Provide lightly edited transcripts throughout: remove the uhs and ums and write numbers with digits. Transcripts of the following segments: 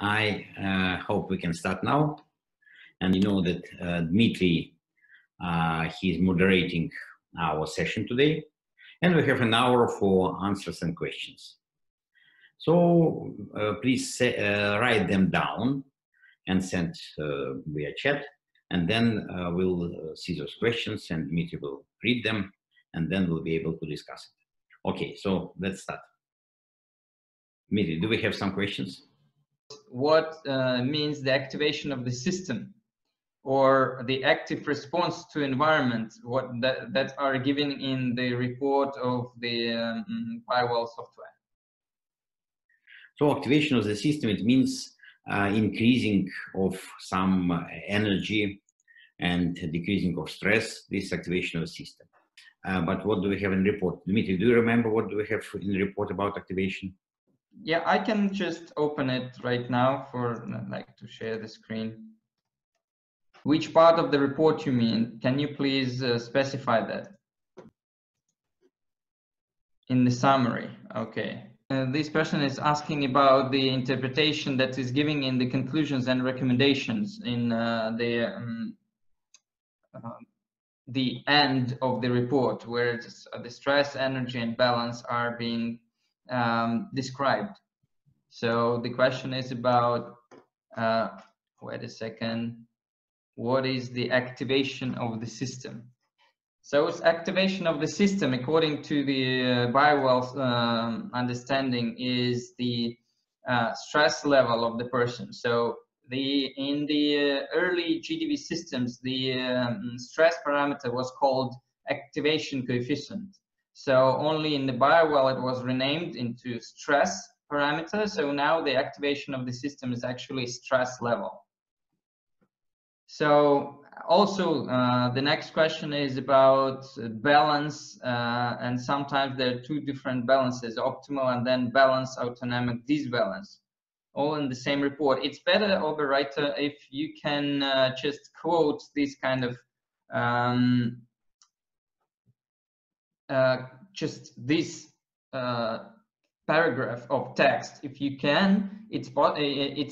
I hope we can start now. And you know that Dmitry, he's moderating our session today. And we have an hour for answers and questions. So please write them down and send via chat. And then we'll see those questions and Dmitry will read them. And then we'll be able to discuss it. Okay, so let's start. Dmitry, do we have some questions? What means the activation of the system or the active response to environment, what that are given in the report of the Bio-Well software? So activation of the system, it means increasing of some energy and decreasing of stress, this activation of the system. But what do we have in the report? Dmitry, do you remember what do we have in the report about activation? Yeah, I can just open it right now for, like, to share the screen. Which part of the report you mean? Can you please specify that? In the summary, okay. This person is asking about the interpretation that is giving in the conclusions and recommendations in the end of the report, where the stress, energy, and balance are being described. So the question is about, wait a second, what is the activation of the system? So it's activation of the system, according to the Bio-Well understanding, is the stress level of the person. So in the early GDV systems, the stress parameter was called activation coefficient. So only in the Bio-Well it was renamed into stress parameter. So now the activation of the system is actually stress level. So also the next question is about balance, and sometimes there are two different balances, optimal and then balance, autonomic, disbalance, all in the same report. It's better, operator, if you can just quote these kind of just this paragraph of text. If you can, it's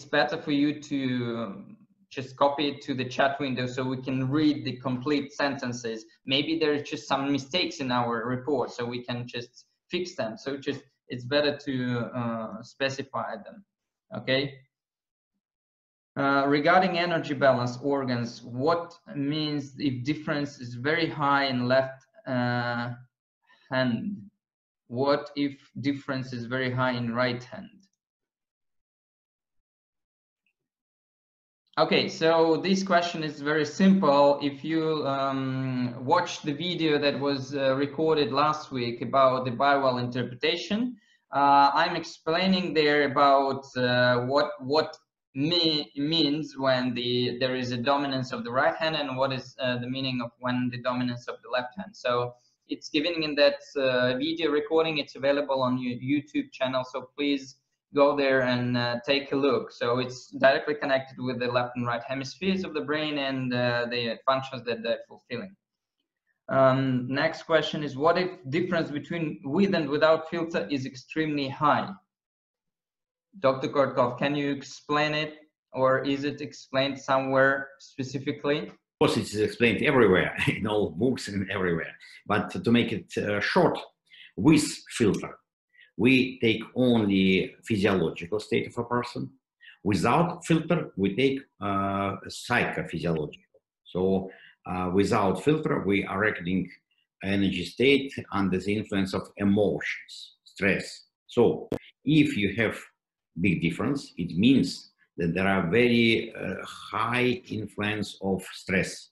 better for you to just copy it to the chat window so we can read the complete sentences. Maybe there's just some mistakes in our report, so we can just fix them. So just, it's better to specify them, okay? Regarding energy balance organs, what means if difference is very high in left hand? What if difference is very high in right hand? Okay, so this question is very simple. If you watch the video that was recorded last week about the Bio-Well interpretation, I'm explaining there about what means when there is a dominance of the right hand, and what is the meaning of when the dominance of the left hand. So it's given in that video recording. It's available on your YouTube channel, so please go there and take a look. So it's directly connected with the left and right hemispheres of the brain and the functions that they're fulfilling. Next question is, what if difference between with and without filter is extremely high? Dr. Korotkov, can you explain it, or is it explained somewhere specifically? Of course, it is explained everywhere, in all books and everywhere. But to make it short, with filter, we take only physiological state of a person. Without filter, we take psychophysiological. So without filter, we are recording energy state under the influence of emotions, stress. So if you have big difference, it means that there are very high influence of stress.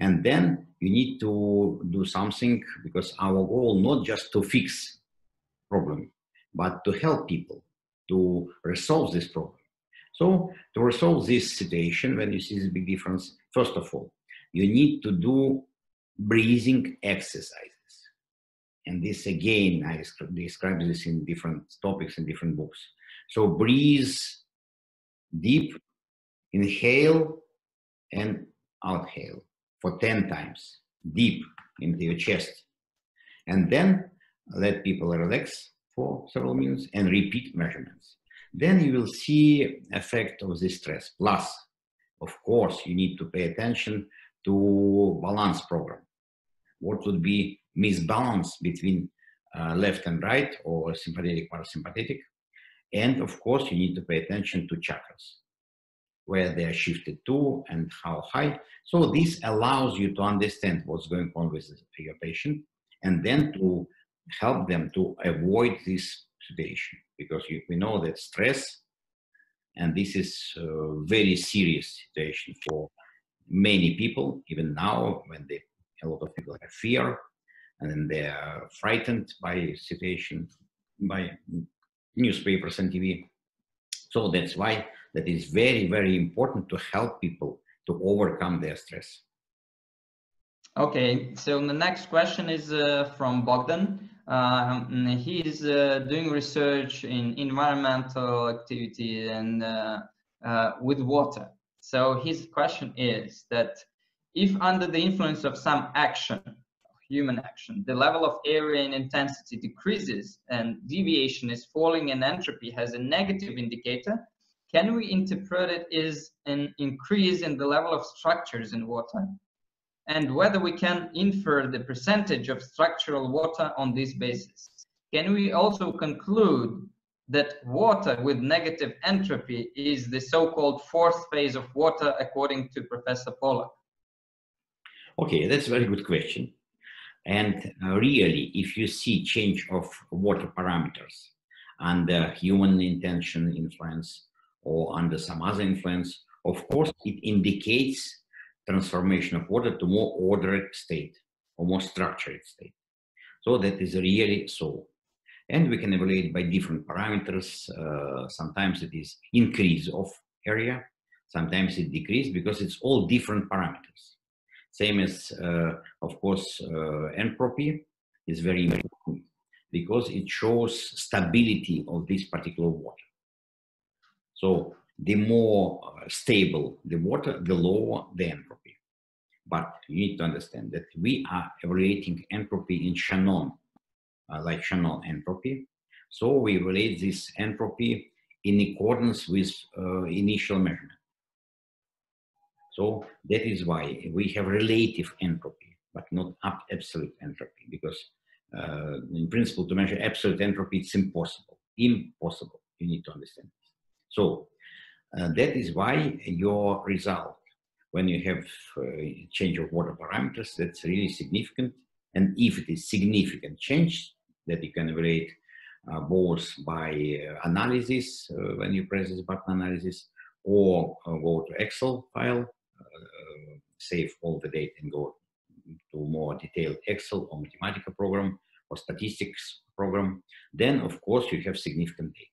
And then you need to do something, because our goal not just to fix problem, but to help people to resolve this problem. So to resolve this situation, when you see this big difference, first of all, you need to do breathing exercises. And this, again, I describe this in different topics in different books. So breathe deep, inhale and outhale for 10 times, deep into your chest. And then let people relax for several minutes and repeat measurements. then you will see effect of this stress. Plus, of course, you need to pay attention to balance program. What would be misbalance between left and right, or sympathetic, parasympathetic? And of course, you need to pay attention to chakras, where they are shifted to and how high. So this allows you to understand what's going on with your patient, and then to help them to avoid this situation, because we know that stress, and this is a very serious situation for many people, even now when a lot of people have fear, and then they are frightened by situation, by newspapers and TV. So that's why that is very, very important to help people to overcome their stress. Okay, so the next question is from Bogdan. He is doing research in environmental activity and with water. So his question is that if under the influence of some action, human action, the level of area and intensity decreases and deviation is falling and entropy has a negative indicator, can we interpret it as an increase in the level of structures in water? And whether we can infer the percentage of structural water on this basis. Can we also conclude that water with negative entropy is the so-called fourth phase of water, according to Professor Pollack? Okay, that's a very good question. And really, if you see change of water parameters under human intention influence or under some other influence, of course, it indicates transformation of water to more ordered state or more structured state. So that is really so. And we can evaluate by different parameters. Sometimes it is increase of area, sometimes it decrease, because it's all different parameters. Same as, of course, entropy is very important because it shows stability of this particular water. So the more stable the water, the lower the entropy. But you need to understand that we are evaluating entropy in Shannon, like Shannon entropy. So we evaluate this entropy in accordance with initial measurement. So that is why we have relative entropy, but not absolute entropy, because in principle, to measure absolute entropy, it's impossible. Impossible. You need to understand this. So that is why your result, when you have change of water parameters, that's really significant. And if it is significant change that you can evaluate both by analysis, when you press this button, analysis, or go to Excel file, save all the data and go to more detailed Excel or Mathematica program or statistics program, then of course you have significant data.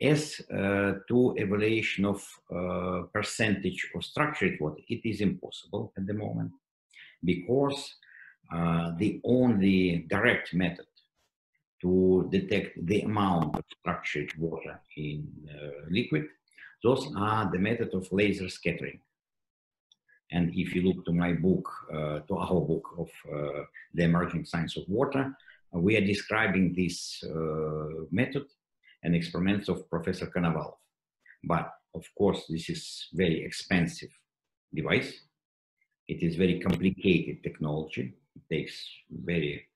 As to evaluation of percentage of structured water, it is impossible at the moment, because the only direct method to detect the amount of structured water in liquid, those are the method of laser scattering. And if you look to my book, to our book of the Emerging Science of Water, we are describing this method and experiments of Professor Konovalov. But of course, this is very expensive device. It is very complicated technology. It takes very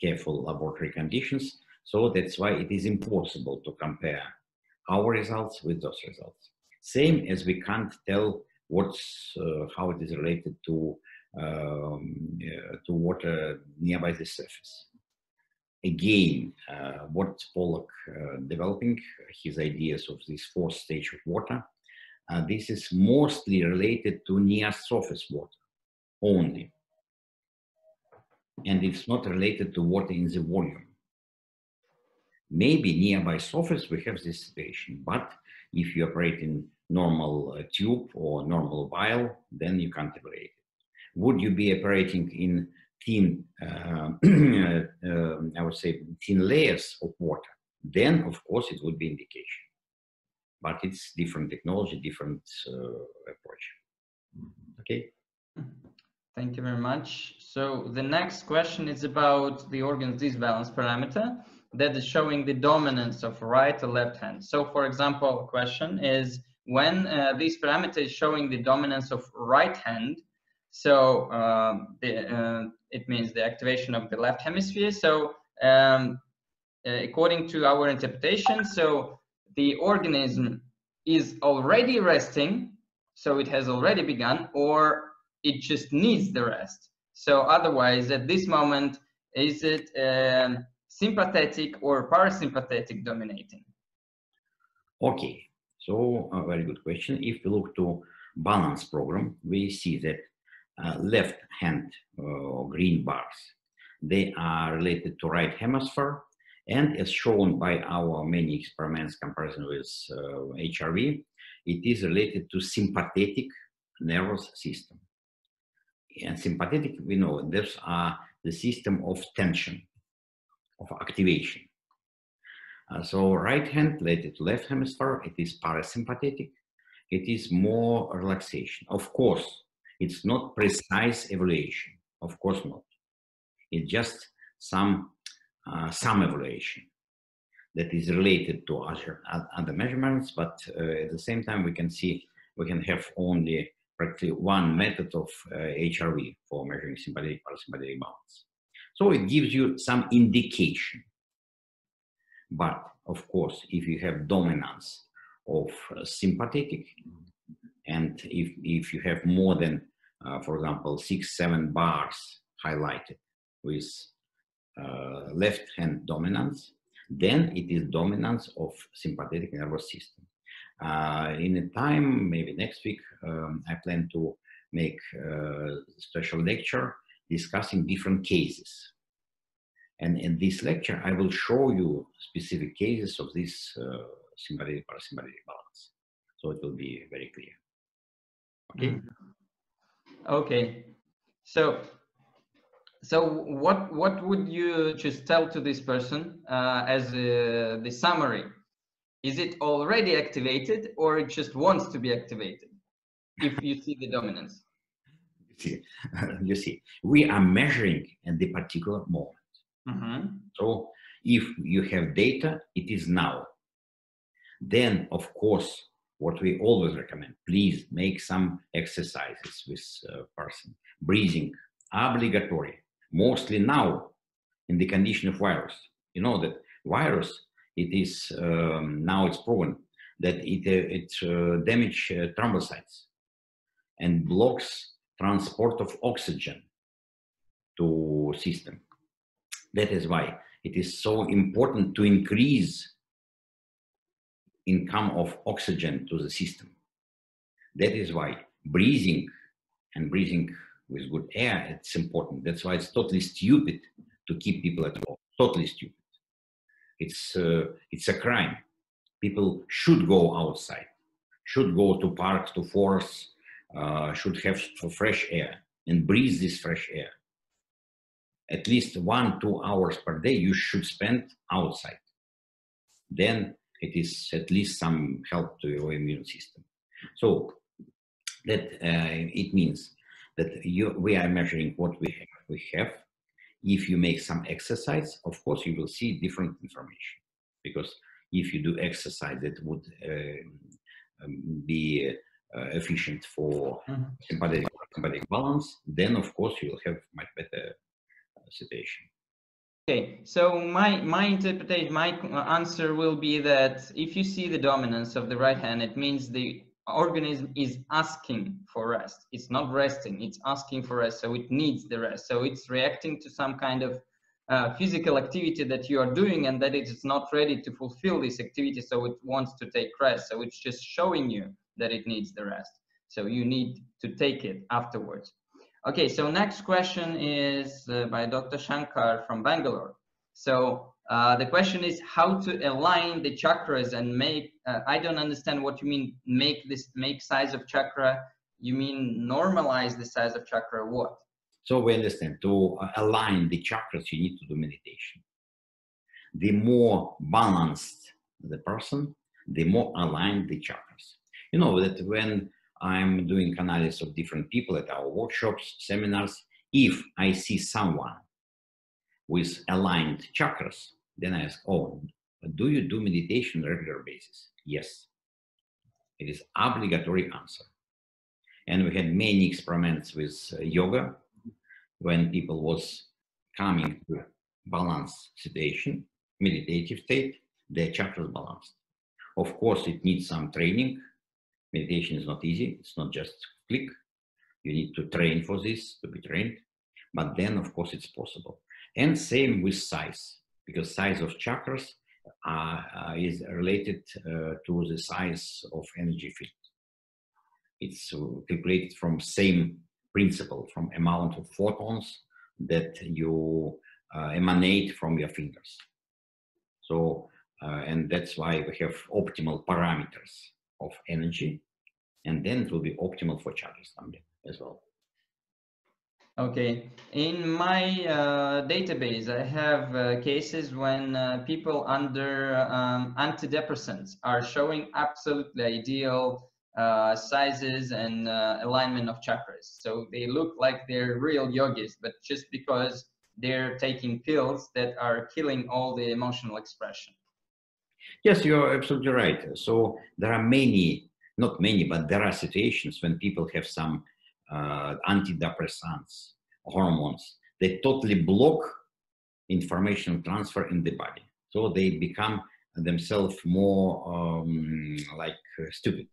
careful laboratory conditions. So that's why it is impossible to compare our results with those results. Same as we can't tell what's, how it is related to water nearby the surface. Again, what Pollack developing, his ideas of this fourth stage of water, this is mostly related to near surface water only. And it's not related to water in the volume. Maybe nearby surface we have this situation, but if you operate in normal tube or normal vial, then you can't evaluate it. Would you be operating in thin, I would say, thin layers of water, then of course it would be indication. But it's different technology, different approach. Okay. Thank you very much. So the next question is about the organ's disbalance parameter. that is showing the dominance of right to left hand. So for example, a question is when this parameter is showing the dominance of right hand, so it means the activation of the left hemisphere. So according to our interpretation, so the organism is already resting, so it has already begun, or it just needs the rest. So otherwise, at this moment, is it sympathetic or parasympathetic dominating? Okay, so a very good question. If we look to balance program, we see that left hand green bars, they are related to right hemisphere, and as shown by our many experiments comparison with HRV, it is related to sympathetic nervous system. And sympathetic, we know, these are the system of tension, of activation. So right hand related to left hemisphere, it is parasympathetic, it is more relaxation. Of course, it's not precise evaluation, of course not. It's just some evaluation that is related to other measurements, but at the same time we can see, we can have only practically one method of HRV for measuring sympathetic parasympathetic balance. So it gives you some indication. But of course, if you have dominance of sympathetic, and if you have more than, for example, 6-7 bars highlighted with left hand dominance, then it is dominance of sympathetic nervous system. In a time, maybe next week, I plan to make a special lecture discussing different cases. And in this lecture, I will show you specific cases of this sympathetic parasympathetic balance. So it will be very clear. Okay. Okay. So what would you just tell to this person as the summary? Is it already activated, or it just wants to be activated if you see the dominance? You see, we are measuring at the particular moment. Mm-hmm. So if you have data, it is now. Then, of course, what we always recommend, please make some exercises with person. Breathing, obligatory, mostly now in the condition of virus. You know that virus, it is, now it's proven that it damages thrombocytes and blocks transport of oxygen to system. That is why it is so important to increase income of oxygen to the system. That is why breathing and breathing with good air, it's important. That's why it's totally stupid to keep people at home, totally stupid. It's a crime. People should go outside, should go to parks, to forests, should have fresh air and breathe this fresh air. At least 1-2 hours per day you should spend outside. Then it is at least some help to your immune system. So that it means that we are measuring what we have. If you make some exercise, of course, you will see different information. Because if you do exercise, that would be efficient for sympathetic balance, then of course you will have much better situation. Okay, so my interpretation, my answer will be that if you see the dominance of the right hand, it means the organism is asking for rest. It's not resting, it's asking for rest, so it needs the rest. So it's reacting to some kind of physical activity that you are doing, and that it's not ready to fulfill this activity, so it wants to take rest. So it's just showing you that it needs the rest. So you need to take it afterwards. Okay, so next question is by Dr. Shankar from Bangalore. So the question is how to align the chakras and make, I don't understand what you mean, make size of chakra, you mean normalize the size of chakra, what? So we understand, to align the chakras, you need to do meditation. The more balanced the person, the more aligned the chakras. You know that when I'm doing analysis of different people at our workshops, seminars, if I see someone with aligned chakras, Then I ask, oh, do you do meditation on a regular basis? Yes. It is obligatory answer. And we had many experiments with yoga when people was coming to balance situation, meditative state, their chakras balanced. Of course, it needs some training. Meditation is not easy. It's not just click. You need to train for this, to be trained. But then, of course, it's possible. And same with size, because size of chakras is related to the size of energy field. It's calculated from same principle, from amount of photons that you emanate from your fingers. So, and that's why we have optimal parameters of energy, and then it will be optimal for chakras someday as well. Okay, in my database, I have cases when people under antidepressants are showing absolutely ideal sizes and alignment of chakras. So they look like they're real yogis, but just because they're taking pills that are killing all the emotional expression. Yes, you're absolutely right. So there are many, not many, but there are situations when people have some antidepressants, hormones, they totally block information transfer in the body. So they become themselves more like stupid.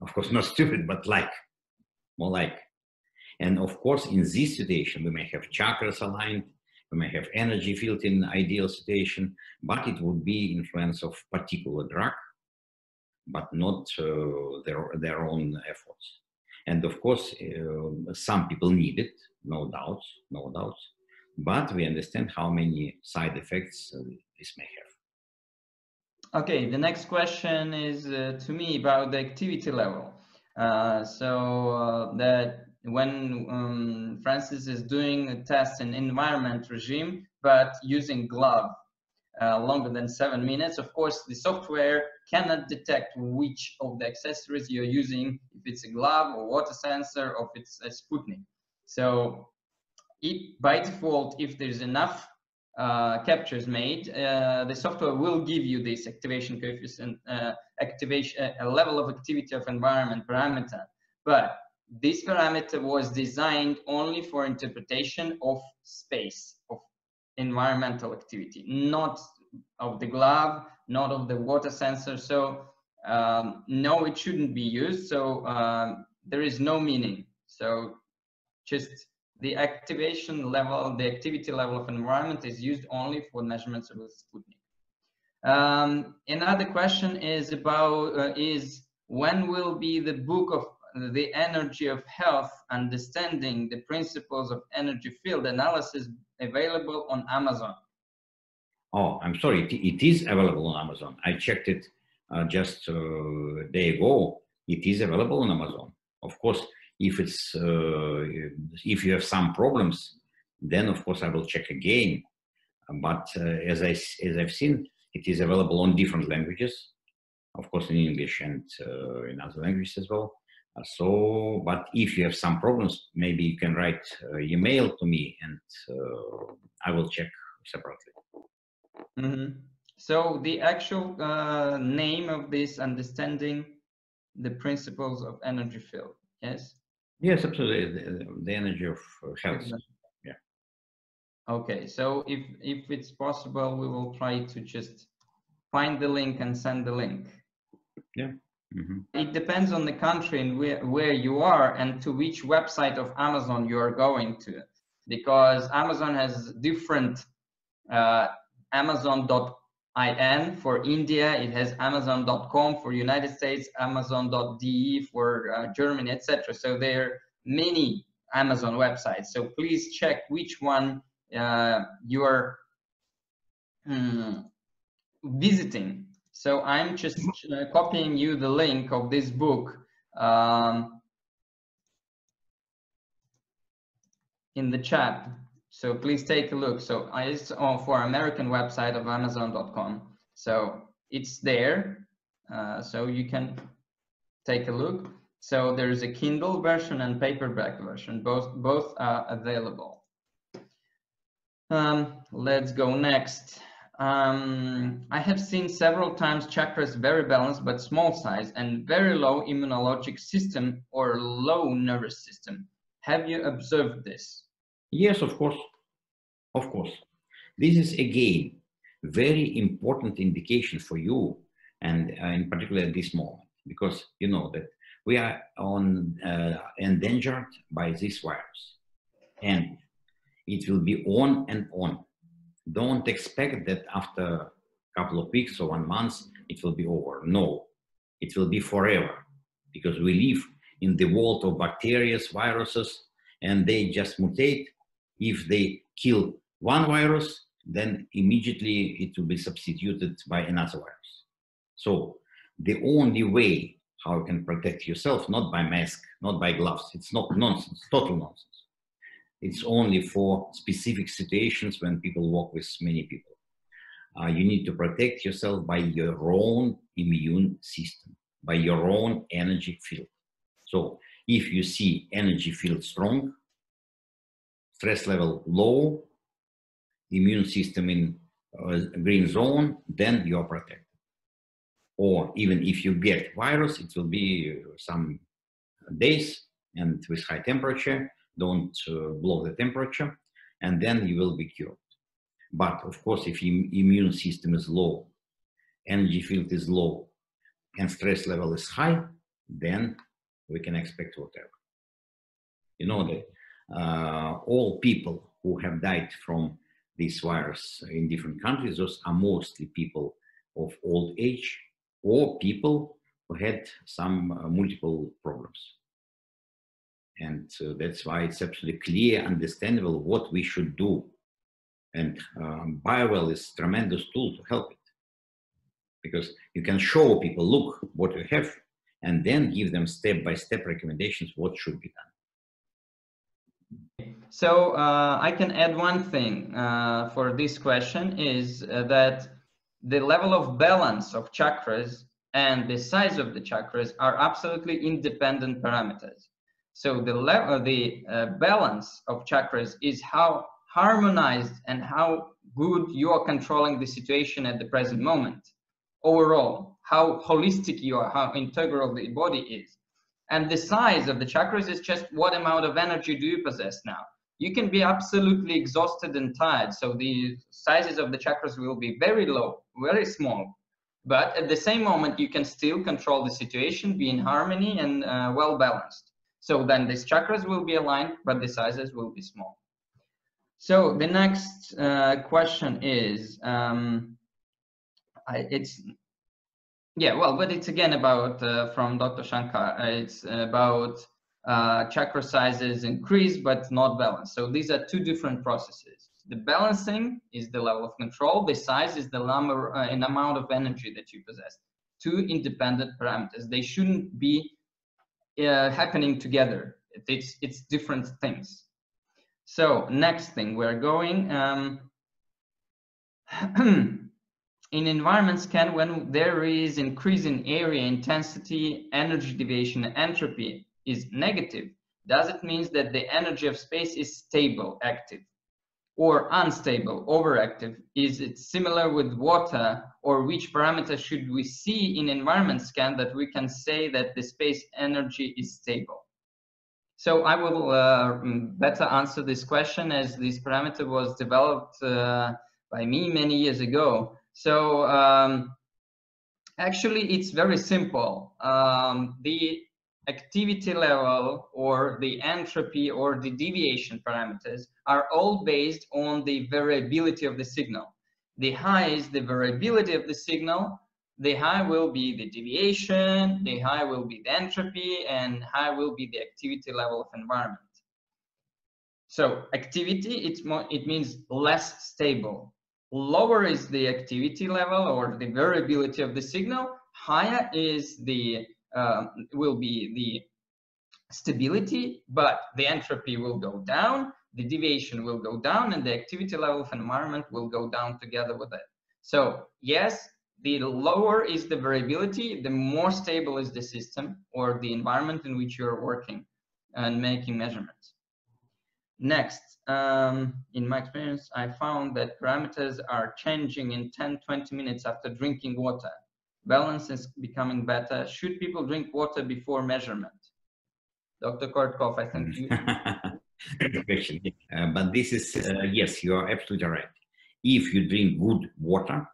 Of course, not stupid, but like, more like. And of course, in this situation, we may have chakras aligned, we may have energy field in ideal situation, but it would be influence of particular drug, but not their own efforts. And of course, some people need it, no doubt, no doubt. But we understand how many side effects this may have. Okay, the next question is to me about the activity level. That when Francis is doing a test in environment regime, but using glove longer than 7 minutes, of course, the software cannot detect which of the accessories you're using, if it's a glove or water sensor or if it's a Sputnik. So it, by default, if there's enough captures made, the software will give you this activation coefficient, a level of activity of environment parameter. But this parameter was designed only for interpretation of space, of environmental activity, not of the glove, not of the water sensor. So no, it shouldn't be used. So there is no meaning. So just the activation level, the activity level of environment is used only for measurements of the Sputnik. Another question is about when will be the book of the energy of health, understanding the principles of energy field analysis, available on Amazon? Oh, I'm sorry, it is available on Amazon. I checked it just a day ago. It is available on Amazon. Of course, if it's if you have some problems, then of course I will check again. But as I've seen, it is available on different languages, of course in English and in other languages as well. So, but if you have some problems, maybe you can write email to me, and I will check separately. Mm-hmm. So the actual name of this, understanding the principles of energy field, yes? Yes, absolutely, the energy of health, exactly. Yeah. Okay, so if it's possible, we will try to just find the link and send the link. Yeah. Mm-hmm. It depends on the country and where you are and to which website of Amazon you are going to, because Amazon has different Amazon.in for India, it has Amazon.com for United States, Amazon.de for Germany, etc. So there are many Amazon websites. So please check which one you are visiting. So I'm just copying you the link of this book in the chat. So please take a look. So it's for American website of Amazon.com. So it's there. So you can take a look. So there is a Kindle version and paperback version. Both are available. Let's go next. I have seen several times chakras very balanced but small size and very low immunologic system or low nervous system. Have you observed this? Yes, of course. Of course. This is again very important indication for you, and in particular at this moment, because you know that we are endangered by this virus, and it will be on and on. Don't expect that after a couple of weeks or 1 month it will be over. No, it will be forever, because we live in the world of bacteria, viruses, and they just mutate. If they kill one virus, then immediately it will be substituted by another virus. So the only way how you can protect yourself, not by mask, not by gloves, it's not nonsense, total nonsense. It's only for specific situations when people walk with many people. You need to protect yourself by your own immune system, by your own energy field. So if you see energy field strong, stress level low, immune system in green zone, then you're protected. Or even if you get virus, it will be some days and with high temperature, don't block the temperature, and then you will be cured. But of course, if your immune system is low, energy field is low, and stress level is high, then we can expect whatever. You know that all people who have died from this virus in different countries, those are mostly people of old age or people who had some multiple problems. And that's why it's absolutely clear, understandable what we should do. And Bio-Well is a tremendous tool to help it. Because you can show people, look what you have, and then give them step-by-step recommendations what should be done. So I can add one thing for this question is that the level of balance of chakras and the size of the chakras are absolutely independent parameters. So the balance of chakras is how harmonized and how good you are controlling the situation at the present moment. Overall, how holistic you are, how integral the body is. And the size of the chakras is just what amount of energy do you possess now. You can be absolutely exhausted and tired. So the sizes of the chakras will be very low, very small. But at the same moment, you can still control the situation, be in harmony and well balanced. So then these chakras will be aligned, but the sizes will be small. So the next question is, but it's again about, from Dr. Shankar, it's about chakra sizes increase, but not balanced. So these are two different processes. The balancing is the level of control. The size is the number and amount of energy that you possess. Two independent parameters. They shouldn't be happening together. It's different things. So next thing we're going in environment scan when there is increase in area intensity, energy deviation, entropy is negative. Does it mean that the energy of space is stable, active, or unstable, overactive? Is it similar with water? Or which parameter should we see in environment scan that we can say that the space energy is stable? So I will better answer this question as this parameter was developed by me many years ago. So actually it's very simple. The activity level or the entropy or the deviation parameters are all based on the variability of the signal. The high is the variability of the signal, the high will be the deviation, the high will be the entropy, and high will be the activity level of environment. So activity, it means less stable. Lower is the activity level or the variability of the signal, higher is the will be the stability, but the entropy will go down, the deviation will go down, and the activity level of environment will go down together with it. So yes, the lower is the variability, the more stable is the system or the environment in which you're working and making measurements. Next, in my experience, I found that parameters are changing in 10-20 minutes after drinking water. Balance is becoming better. Should people drink water before measurement? Dr. Korotkov, I think you... Good question. But this is, yes, you are absolutely right. If you drink good water,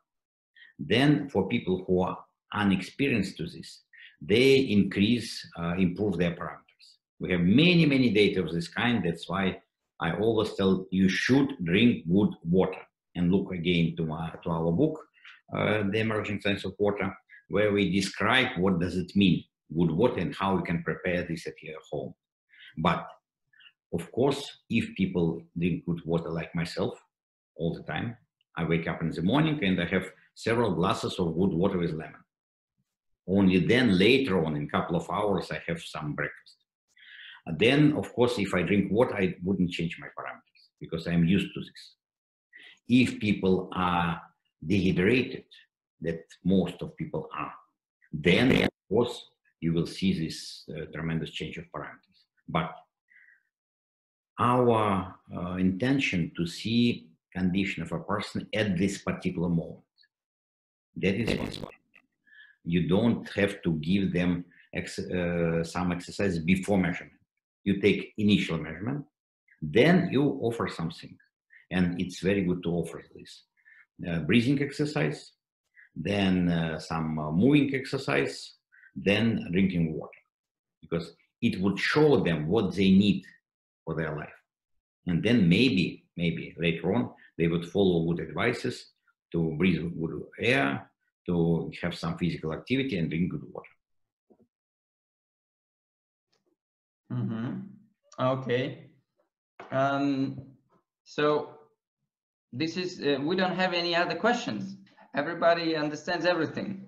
then for people who are unexperienced to this, they increase, improve their parameters. We have many, many data of this kind. That's why I always tell you should drink good water. And look again to our book, The Emerging Science of Water, where we describe what does it mean, good water, and how we can prepare this at your home. But of course, if people drink good water like myself all the time, I wake up in the morning and I have several glasses of good water with lemon. Only then later on, in a couple of hours, I have some breakfast. Then, of course, if I drink water, I wouldn't change my parameters because I'm used to this. If people are dehydrated, that most of people are, then, of course, you will see this tremendous change of parameters. But our intention to see condition of a person at this particular moment, that is why you don't have to give them some exercise before measurement. You take initial measurement, then you offer something. And it's very good to offer this. Breathing exercise, then some moving exercise, then drinking water. Because it would show them what they need for their life. And then maybe later on, they would follow good advices to breathe good air, to have some physical activity and drink good water. Mm-hmm. Okay. So this is, we don't have any other questions. Everybody understands everything.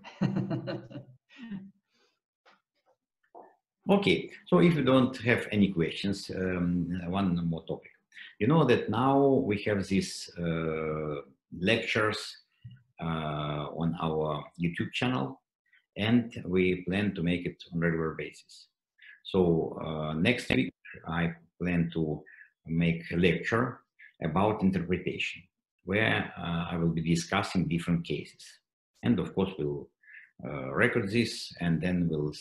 Okay. So if you don't have any questions, one more topic. You know that now we have these lectures on our YouTube channel, and we plan to make it on a regular basis. So next week, I plan to make a lecture about interpretation, where I will be discussing different cases. And of course, we'll record this, and then we'll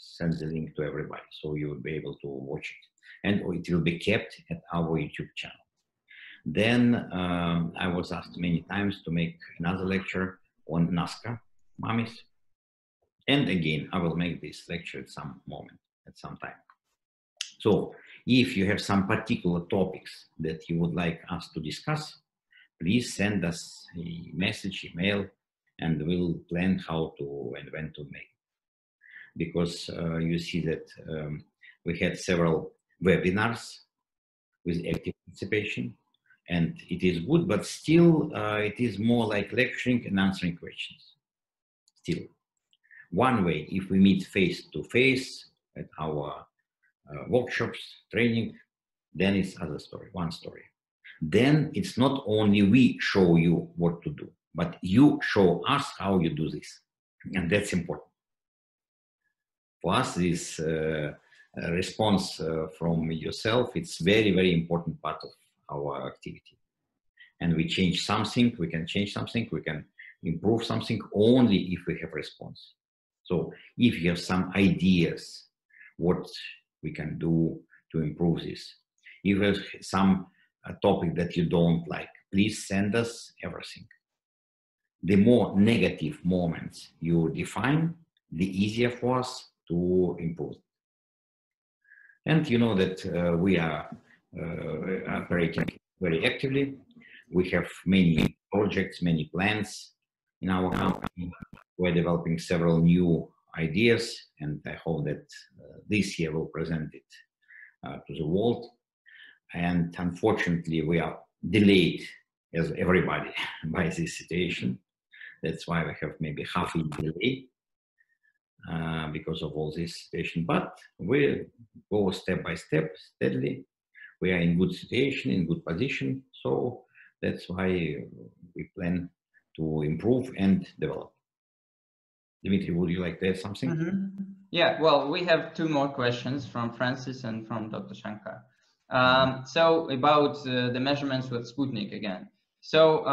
send the link to everybody, so you will be able to watch it. And it will be kept at our YouTube channel. Then I was asked many times to make another lecture on Nazca mummies. And again, I will make this lecture at some moment. At some time. So if you have some particular topics that you would like us to discuss, please send us a message, email, and we'll plan how to and when to make. Because you see that we had several webinars with active participation, and it is good, but still it is more like lecturing and answering questions. Still. One way, if we meet face to face, at our workshops, training, then it's other story, one story. Then it's not only we show you what to do, but you show us how you do this. And that's important. For us, this response from yourself, it's very, very important part of our activity. And we change something, we can change something, we can improve something only if we have response. So if you have some ideas, what we can do to improve this. If there's some topic that you don't like, please send us everything. The more negative moments you define, the easier for us to improve. And you know that we are operating very actively. We have many projects, many plans in our company. We're developing several new ideas, and I hope that this year we'll present it to the world. And unfortunately, we are delayed, as everybody, by this situation. That's why we have maybe half a delay because of all this situation. But we'll go step by step, steadily. We are in good situation, in good position. So that's why we plan to improve and develop. Dmitry, would you like to add something? Mm-hmm. Yeah, well, we have two more questions from Francis and from Dr. Shankar. So about the measurements with Sputnik again. So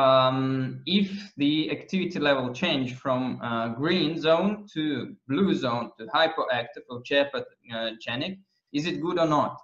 if the activity level changed from green zone to blue zone to hypoactive or chapathogenic, is it good or not?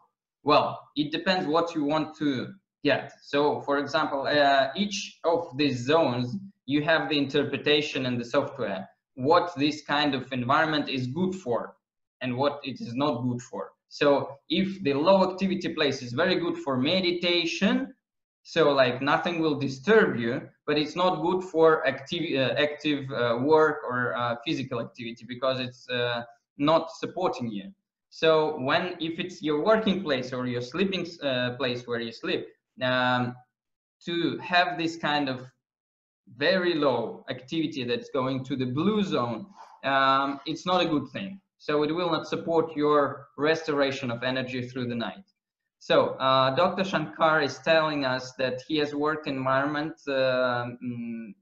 Well, it depends what you want to get. So for example, each of these zones, you have the interpretation in the software, what this kind of environment is good for and what it is not good for. So if the low activity place is very good for meditation, so like nothing will disturb you, but it's not good for active work or physical activity because it's not supporting you. So when, if it's your working place or your sleeping place where you sleep, to have this kind of very low activity that's going to the blue zone, it's not a good thing. So it will not support your restoration of energy through the night. So Dr. Shankar is telling us that he has worked environment,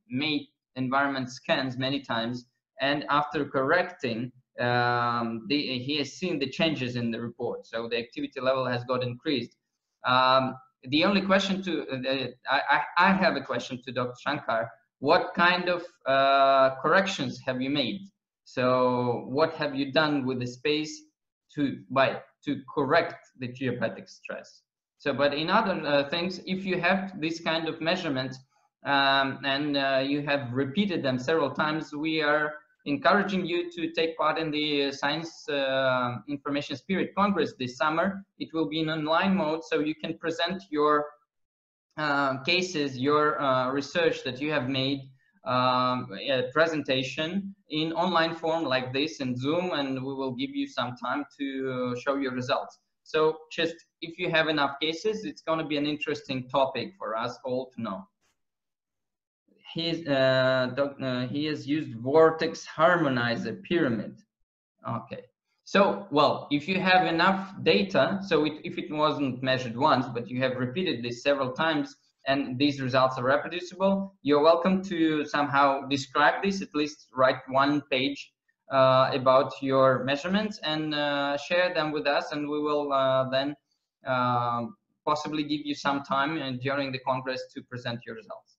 made environment scans many times, and after correcting, he has seen the changes in the report. So the activity level has got increased. The only question to, I have a question to Dr. Shankar, what kind of corrections have you made? So what have you done with the space to correct the geopathic stress? So, but in other things, if you have this kind of measurements and you have repeated them several times, we are encouraging you to take part in the Science Information Spirit Congress this summer. It will be in online mode, so you can present your cases, your research that you have made, a presentation in online form like this in Zoom, and we will give you some time to show your results. So just if you have enough cases, it's going to be an interesting topic for us all to know. He has used Vortex Harmonizer Pyramid. Okay. So, well, if you have enough data, so if it wasn't measured once, but you have repeated this several times, and these results are reproducible, you're welcome to somehow describe this, at least write one page about your measurements and share them with us, and we will then possibly give you some time during the Congress to present your results.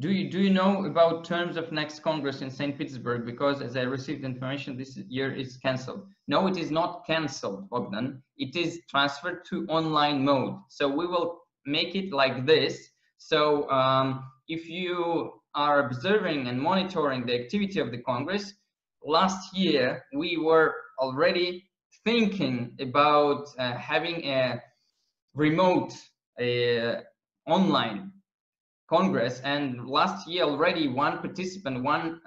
Do you know about terms of next Congress in St. Petersburg? Because as I received information, this year is cancelled. No, it is not cancelled, Bogdan. It is transferred to online mode. So we will make it like this. So if you are observing and monitoring the activity of the Congress, last year we were already thinking about having a remote online Congress, and last year already one participant, one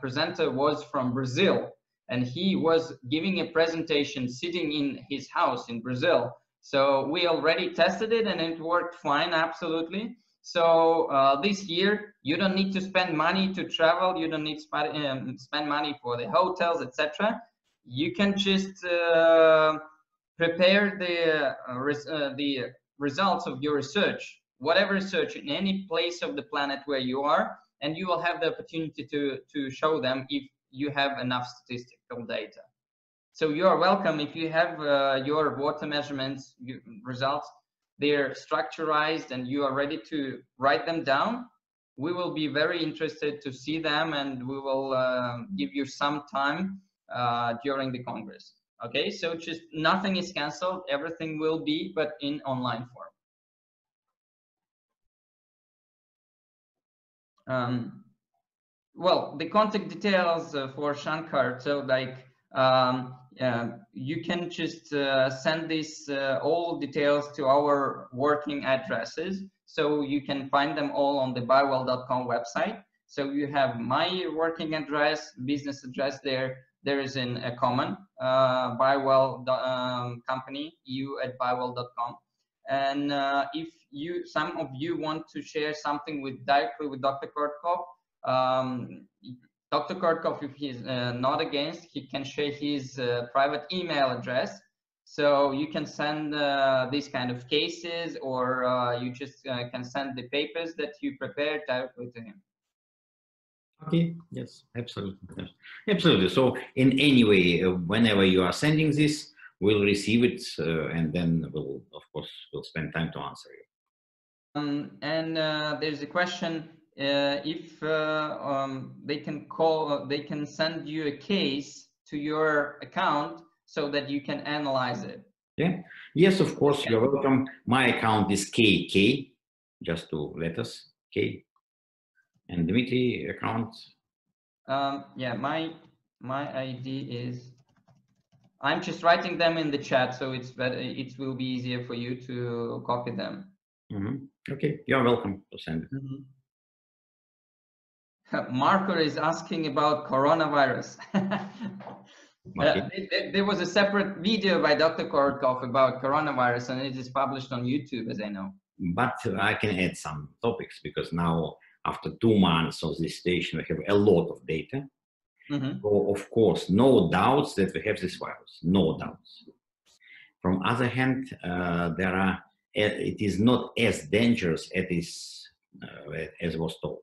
presenter was from Brazil, and he was giving a presentation sitting in his house in Brazil. So we already tested it and it worked fine, absolutely. So this year you don't need to spend money to travel, you don't need to spend money for the hotels, etc. You can just prepare the results of your research, whatever research, in any place of the planet where you are, and you will have the opportunity to show them if you have enough statistical data. So you are welcome. If you have your water measurements results, they're structurized and you are ready to write them down, we will be very interested to see them, and we will give you some time during the Congress. Okay, so just nothing is cancelled, everything will be, but in online form. Well, the contact details for Shankar, so like you can just send these all details to our working addresses, so you can find them all on the biowell.com website. So you have my working address, business address there. There is a common Bio-Well company, eu@biowell.com. And if you, some of you want to share something with directly with Dr. Korotkov, Dr. Korotkov, if he's not against, he can share his private email address. So you can send these kind of cases, or you just can send the papers that you prepared directly to him. Okay, yes, absolutely. Absolutely. So in any way, whenever you are sending this, we'll receive it and then we'll, of course, we'll spend time to answer you. There's a question, if they can send you a case to your account so that you can analyze it. Yeah, yes, of course, you're welcome. My account is KK, just to let us, K. And Dmitry account? Yeah, my ID is, I'm just writing them in the chat, so it's better, it will be easier for you to copy them. Mm-hmm. Okay, you're welcome to send it. Mm-hmm. Marco is asking about coronavirus. There was a separate video by Dr. Korotkov about coronavirus, and it is published on YouTube, as I know. But I can add some topics, because now, after 2 months of this station, we have a lot of data. Mm-hmm. So, of course, no doubts that we have this virus, no doubts. From other hand, it is not as dangerous as was told.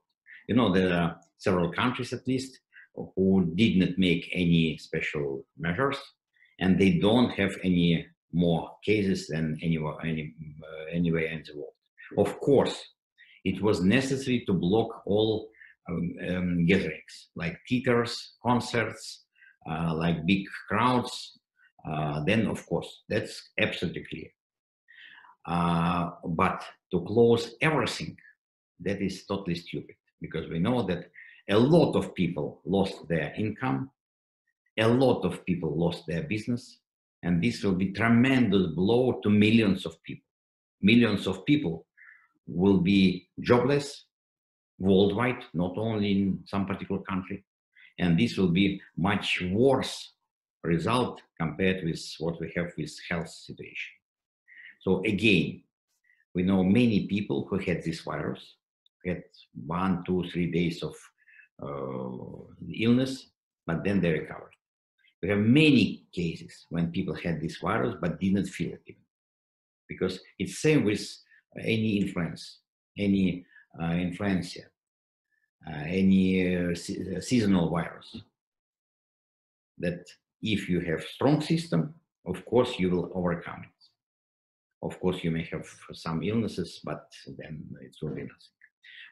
You know, there are several countries, at least, who did not make any special measures, and they don't have any more cases than anywhere in the world. Of course, it was necessary to block all gatherings, like theaters, concerts, like big crowds. Then, of course, that's absolutely clear. But to close everything, that is totally stupid, because we know that a lot of people lost their income, a lot of people lost their business, and this will be a tremendous blow to millions of people. Millions of people will be jobless worldwide, not only in some particular country, and this will be much worse result compared with what we have with health situation. So again, we know many people who had this virus, had 1, 2, 3 days of illness, but then they recovered. We have many cases when people had this virus but didn't feel it even, because it's same with any influence, any influenza, any seasonal virus, that if you have strong system, of course you will overcome it. Of course you may have some illnesses, but then it will be nothing.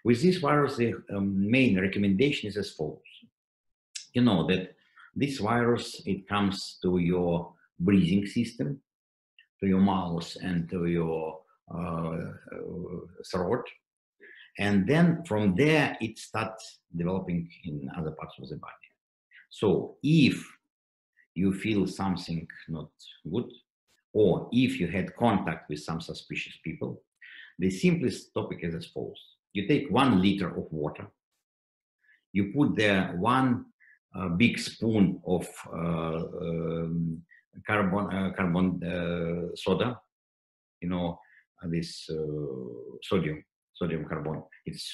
With this virus, the main recommendation is as follows. You know that this virus, it comes to your breathing system, to your mouth and to your throat, and then from there it starts developing in other parts of the body. So if you feel something not good, or if you had contact with some suspicious people, the simplest topic is as follows. You take 1 liter of water, you put there 1 big spoon of carbon soda, you know, this sodium carbon. It's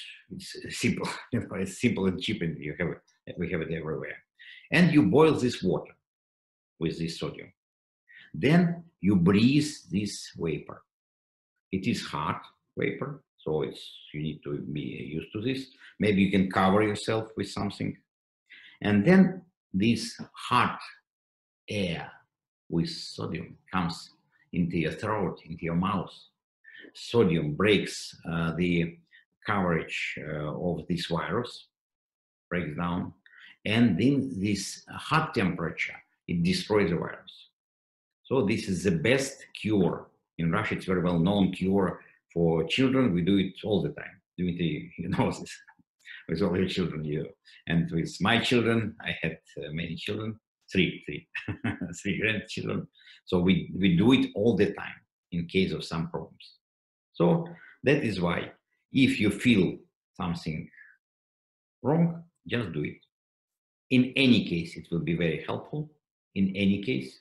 simple, you know, it's simple and cheap, and you have it, we have it everywhere. And you boil this water with this sodium. Then you breathe this vapor. It is hot vapor, so you need to be used to this. Maybe you can cover yourself with something. And then this hot air with sodium comes into your throat, into your mouth. Sodium breaks the coverage of this virus, breaks down, and then this hot temperature, it destroys the virus. So this is the best cure. In Russia, it's very well known cure for children. We do it all the time. Dmitry knows this. With all your children, you. And with my children, I had many children, three grandchildren. So we do it all the time in case of some problems. So that is why if you feel something wrong, just do it. In any case, it will be very helpful, in any case.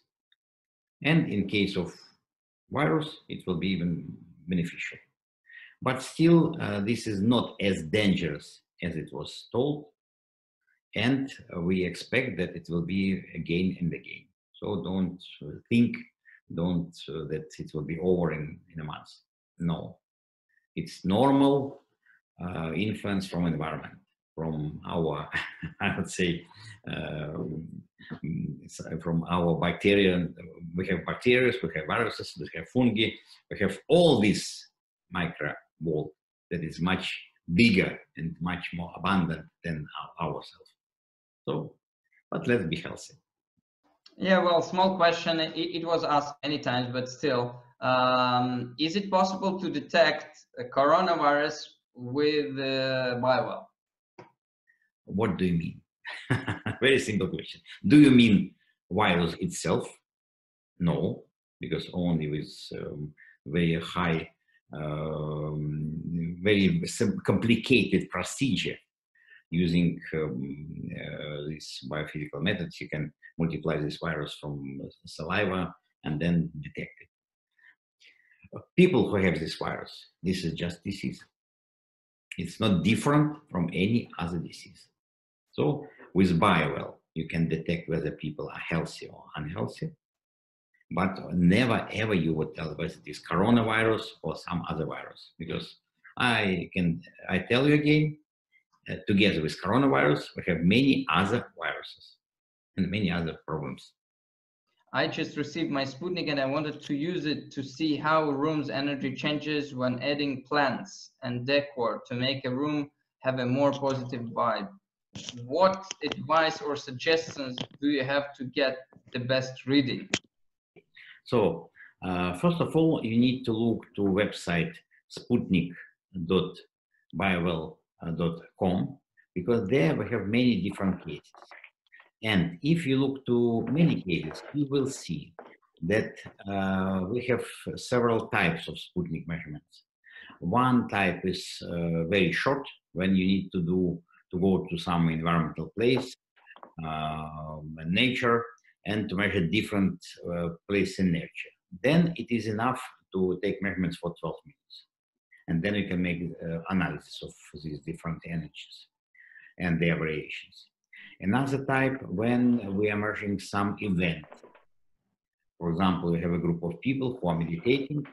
And in case of virus, it will be even beneficial. But still, this is not as dangerous as it was told. And we expect that it will be again and again. So don't think, that it will be over in a month. No, it's normal influence from environment, from our, I would say, from our bacteria. We have bacteria, we have viruses, we have fungi, we have all this micro world that is much bigger and much more abundant than ourselves. So, but let's be healthy. Yeah, well, small question. It was asked many times, but still, is it possible to detect a coronavirus with Bio-Well? What do you mean? Very simple question. Do you mean virus itself? No, because only with very high, very complicated procedure using these biophysical methods, you can multiply this virus from saliva and then detect it. People who have this virus, this is just disease. It's not different from any other disease. So with Bio-Well, you can detect whether people are healthy or unhealthy, but never ever you would tell whether it is coronavirus or some other virus, because I tell you again, together with coronavirus, we have many other viruses and many other problems. I just received my Sputnik and I wanted to use it to see how a room's energy changes when adding plants and decor to make a room have a more positive vibe. What advice or suggestions do you have to get the best reading? So, first of all, you need to look to website sputnik.biowell.com, because there we have many different cases. And if you look to many cases, you will see that we have several types of Sputnik measurements. One type is very short, when you need to go to some environmental place, nature, and to measure different place in nature. Then it is enough to take measurements for 12 minutes. And then you can make analysis of these different energies and their variations. Another type, when we are measuring some event. For example, you have a group of people who are meditating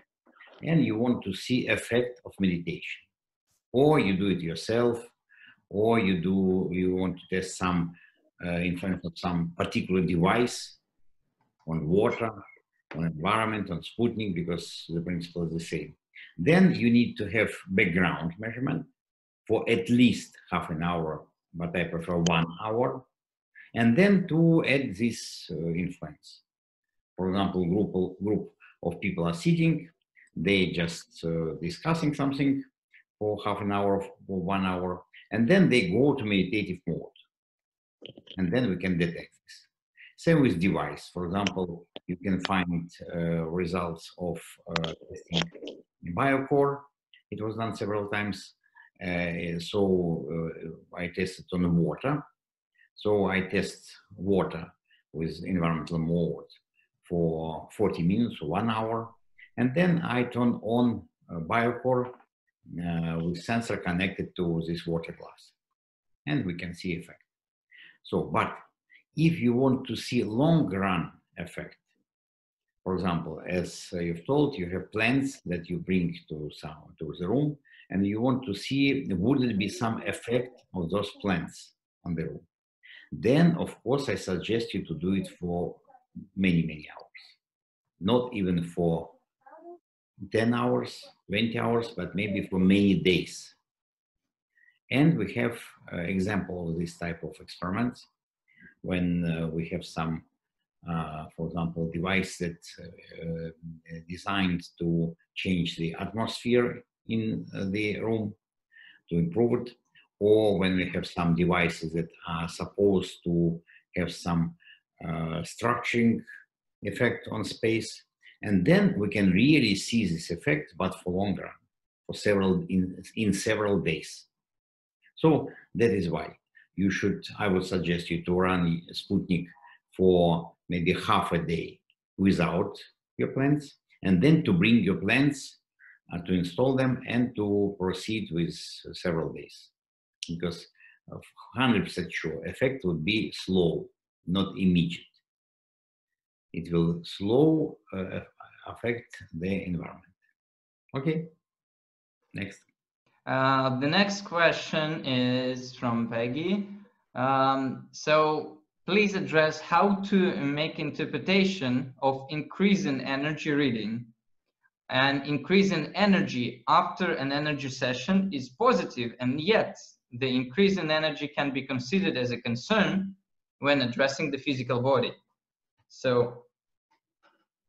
and you want to see effect of meditation. Or you do it yourself, or you want to test some influence of some particular device on water, on environment, on Sputnik, because the principle is the same. Then you need to have background measurement for at least half an hour, but I prefer 1 hour, and then to add this influence. For example, group of people are sitting, they just discussing something for half an hour or 1 hour, and then they go to meditative mode, and then we can detect this. Same with device. For example, you can find results of testing BioCore. It was done several times. I tested on water. So I test water with environmental mode for 40 minutes, 1 hour. And then I turn on BioCore with sensor connected to this water glass. And we can see effect. So, but if you want to see long run effect, for example, as you've told, you have plants that you bring to the room, and you want to see, would it be some effect of those plants on the room? Then, of course, I suggest you to do it for many, many hours. Not even for 10 hours, 20 hours, but maybe for many days. And we have an example of this type of experiments when we have some, for example, device that designed to change the atmosphere in the room to improve it, or when we have some devices that are supposed to have some structuring effect on space, and then we can really see this effect, but for longer, for several in several days. So that is why you should, I would suggest you to run Sputnik for maybe half a day without your plants, and then to bring your plants to install them and to proceed with several days, because 100% sure effect would be slow, not immediate. It will slow affect the environment. Okay, next. The next question is from Peggy. So please address how to make interpretation of increase in energy reading. An increase in energy after an energy session is positive, and yet the increase in energy can be considered as a concern when addressing the physical body. So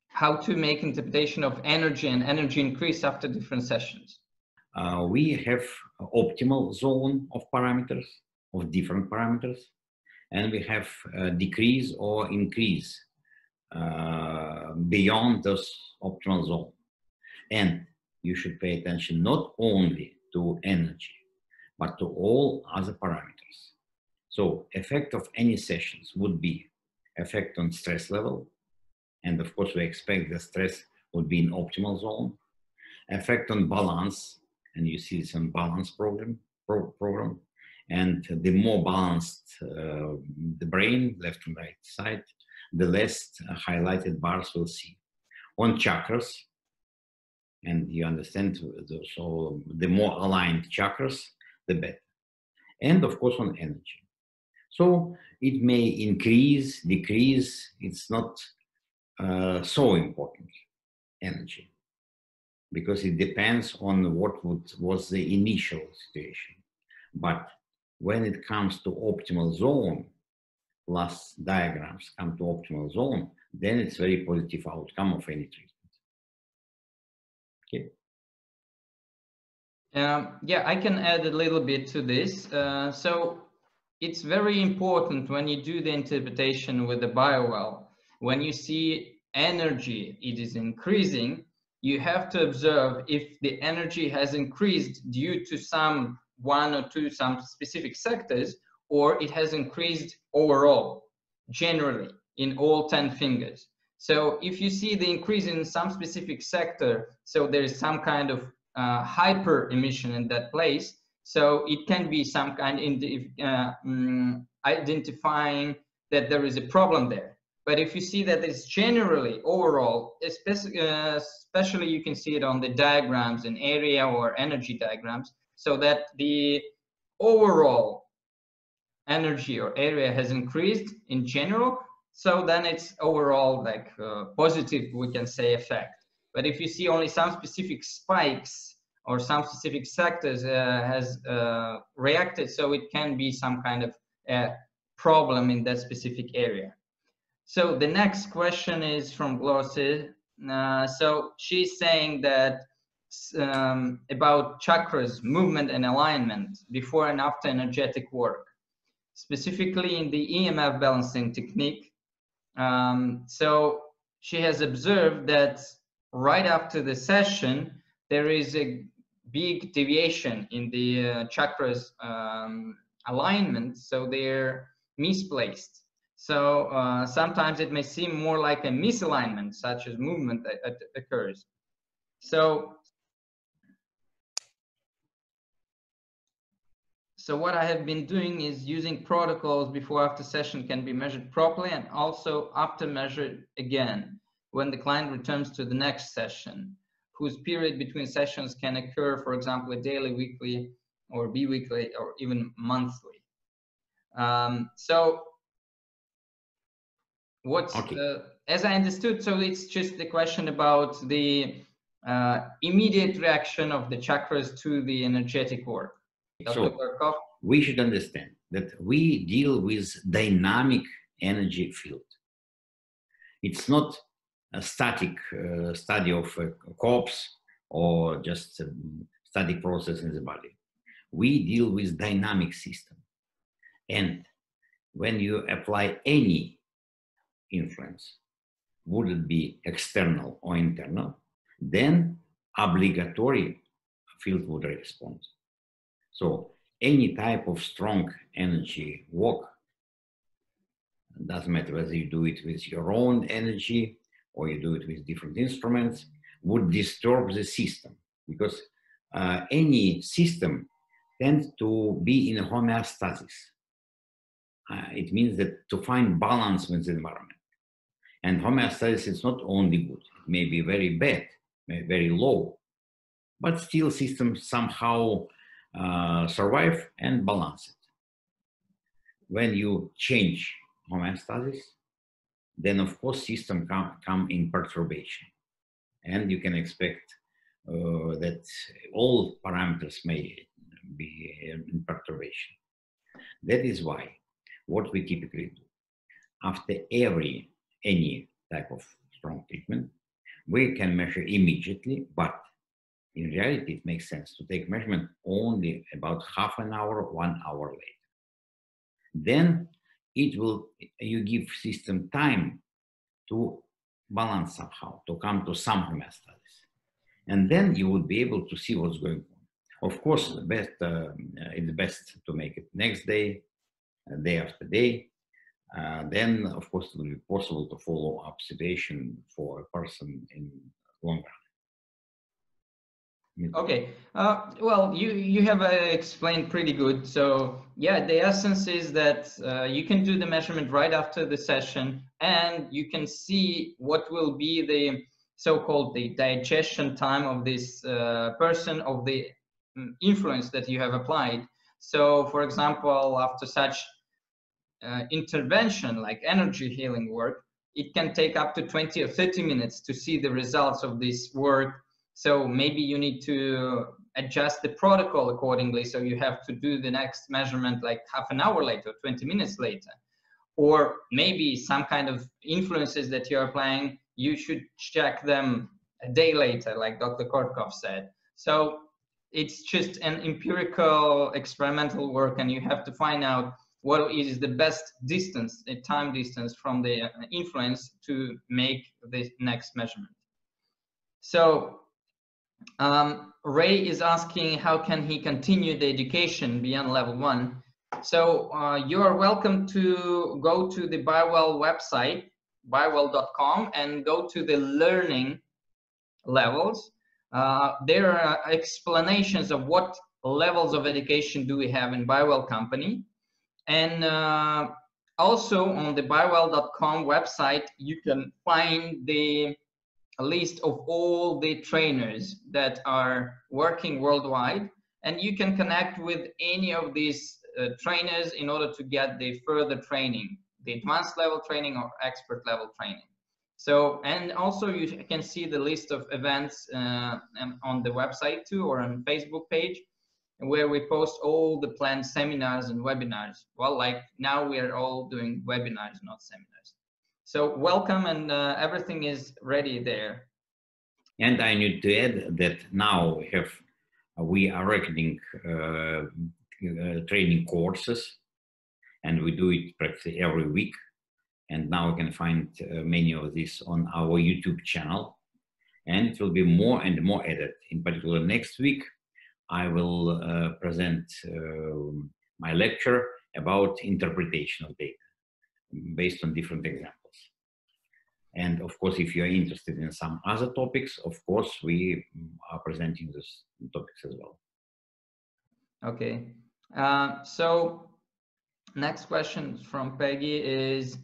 how to make interpretation of energy and energy increase after different sessions? We have optimal zone of parameters, of different parameters, and we have decrease or increase beyond this optimal zone. And you should pay attention not only to energy, but to all other parameters. So effect of any sessions would be effect on stress level. And of course, we expect the stress would be in optimal zone. Effect on balance, and you see some balance program. And the more balanced the brain, left and right side, the less highlighted bars we'll see. On chakras, and you understand, so the more aligned chakras, the better. And of course on energy. So it may increase, decrease, it's not so important, energy, because it depends on what was the initial situation. But when it comes to optimal zone, last diagrams come to optimal zone, then it's very positive outcome of any treatment. Okay. Yeah, I can add a little bit to this. So it's very important when you do the interpretation with the Bio-Well, when you see energy, it is increasing, you have to observe if the energy has increased due to some one or two, some specific sectors, or it has increased overall, generally, in all 10 fingers. So if you see the increase in some specific sector, so there is some kind of hyper emission in that place, so it can be some kind identifying that there is a problem there. But if you see that it's generally overall, especially you can see it on the diagrams in area or energy diagrams, so that the overall energy or area has increased in general, so then it's overall like positive, we can say, effect. But if you see only some specific spikes or some specific sectors has reacted, so it can be some kind of problem in that specific area. So the next question is from Glossy. So she's saying that about chakras, movement and alignment before and after energetic work, specifically in the EMF balancing technique. So she has observed that right after the session, there is a big deviation in the chakras alignment, so they're misplaced. So sometimes it may seem more like a misalignment, such as movement that occurs. So what I have been doing is using protocols before after session can be measured properly and also after measured again when the client returns to the next session, whose period between sessions can occur, for example, daily, weekly, or biweekly, or even monthly. So what's okay. As I understood, so it's just the question about the immediate reaction of the chakras to the energetic work. Dr. Korotkov? We should understand that we deal with dynamic energy field. It's not a static study of a corpse or just a static process in the body. We deal with dynamic system. And when you apply any influence, would it be external or internal, then obligatory field would respond. So any type of strong energy work, doesn't matter whether you do it with your own energy or you do it with different instruments, would disturb the system, because any system tends to be in homeostasis. It means that to find balance with the environment. And homeostasis is not only good, it may be very bad, very low, but still system somehow survive and balance it. When you change homeostasis, then of course system come in perturbation, and you can expect that all parameters may be in perturbation. That is why what we typically do after any type of strong treatment, we can measure immediately, but in reality it makes sense to take measurement only about half an hour, 1 hour later. Then you give system time to balance somehow, to come to some homeostasis. And then you would be able to see what's going on. Of course, it's best to make it next day, day after day. Then, of course, it will be possible to follow observation for a person in long run. Okay, well, you have explained pretty good. So yeah, the essence is that you can do the measurement right after the session, and you can see what will be the so-called the digestion time of this person, of the influence that you have applied. So for example, after such intervention like energy healing work, it can take up to 20 or 30 minutes to see the results of this work. So maybe you need to adjust the protocol accordingly. So you have to do the next measurement like half an hour later, 20 minutes later, or maybe some kind of influences that you're applying, you should check them a day later, like Dr. Korotkov said. So it's just an empirical experimental work, and you have to find out what is the best distance, the time distance from the influence to make the next measurement. So, Ray is asking how can he continue the education beyond level 1. So you are welcome to go to the Bio-Well website, biowell.com, and go to the learning levels. There are explanations of what levels of education do we have in Bio-Well company, and also on the biowell.com website you can find the a list of all the trainers that are working worldwide, and you can connect with any of these trainers in order to get the further training, the advanced level training or expert level training. So, and also you can see the list of events on the website too, or on Facebook page, where we post all the planned seminars and webinars. Well, like now we are all doing webinars, not seminars. So welcome, and everything is ready there. And I need to add that now we are recording training courses, and we do it practically every week. And now we can find many of these on our YouTube channel, and it will be more and more added. In particular, next week, I will present my lecture about interpretation of data based on different examples. And of course, if you are interested in some other topics, of course, we are presenting those topics as well. Okay. So next question from Peggy is,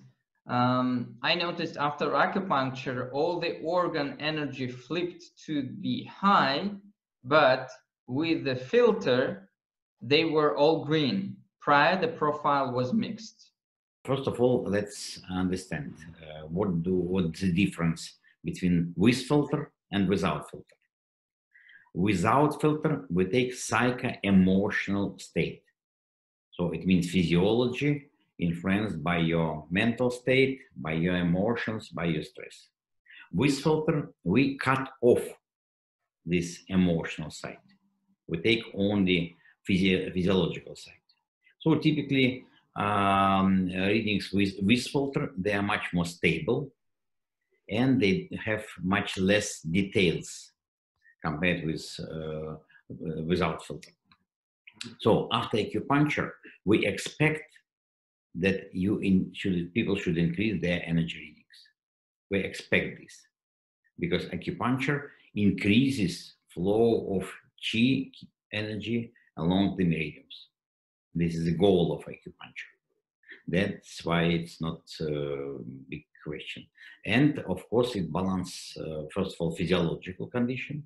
I noticed after acupuncture, all the organ energy flipped to the high, but with the filter, they were all green. Prior, the profile was mixed. First of all, let's understand what's the difference between with filter and without filter. Without filter, we take psycho-emotional state. So it means physiology influenced by your mental state, by your emotions, by your stress. With filter, we cut off this emotional side. We take only physiological side. So typically, readings with filter, they are much more stable, and they have much less details compared with without filter. So after acupuncture, we expect that people should increase their energy readings. We expect this because acupuncture increases flow of chi energy along the meridians. This is the goal of acupuncture. That's why it's not a big question. And of course, it balances, first of all, physiological condition,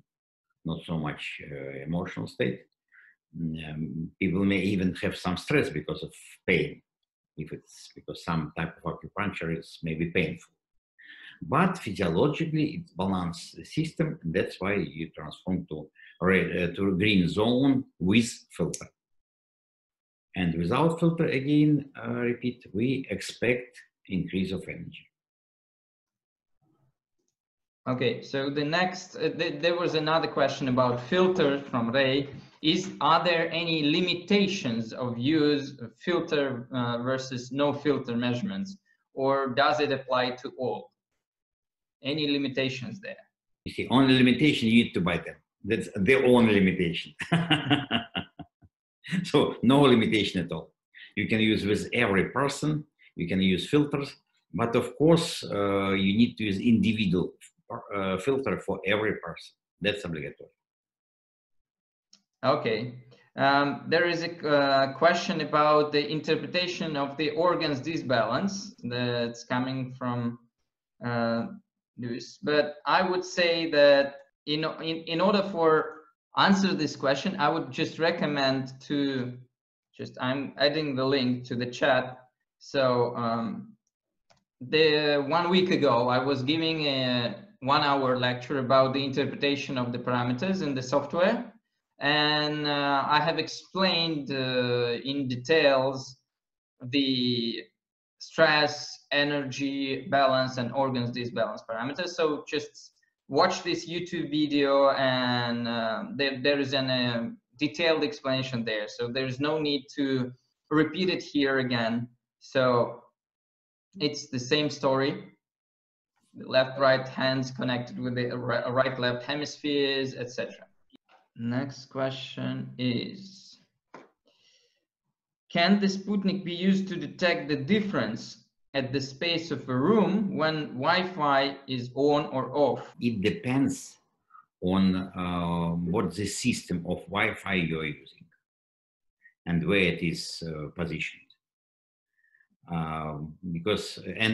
not so much emotional state. people may even have some stress because of pain, if it's because some type of acupuncture is maybe painful. But physiologically, it balances the system, and that's why you transform to red, to green zone with filter. And without filter, again, repeat, we expect increase of energy. Okay, so the next, there was another question about filters from Ray. Are there any limitations of use of filter versus no filter measurements, or does it apply to all? Any limitations there? You see, only limitation, you need to buy them. That's their own limitation. So no limitation at all. You can use with every person, you can use filters, but of course you need to use individual filter for every person. That's obligatory. Okay. There is a question about the interpretation of the organs disbalance that's coming from Luis, but I would say that in order for answer this question, I would just recommend to just, I'm adding the link to the chat. So the 1 week ago, I was giving a 1 hour lecture about the interpretation of the parameters in the software. And I have explained in details the stress, energy balance, and organs disbalance parameters. So just watch this YouTube video, and there is a detailed explanation there. So there is no need to repeat it here again. So it's the same story. The left-right hands connected with the right-left hemispheres, etc. Next question is, can the Sputnik be used to detect the difference at the space of a room when Wi-Fi is on or off? It depends on what the system of Wi-Fi you're using and where it is positioned. And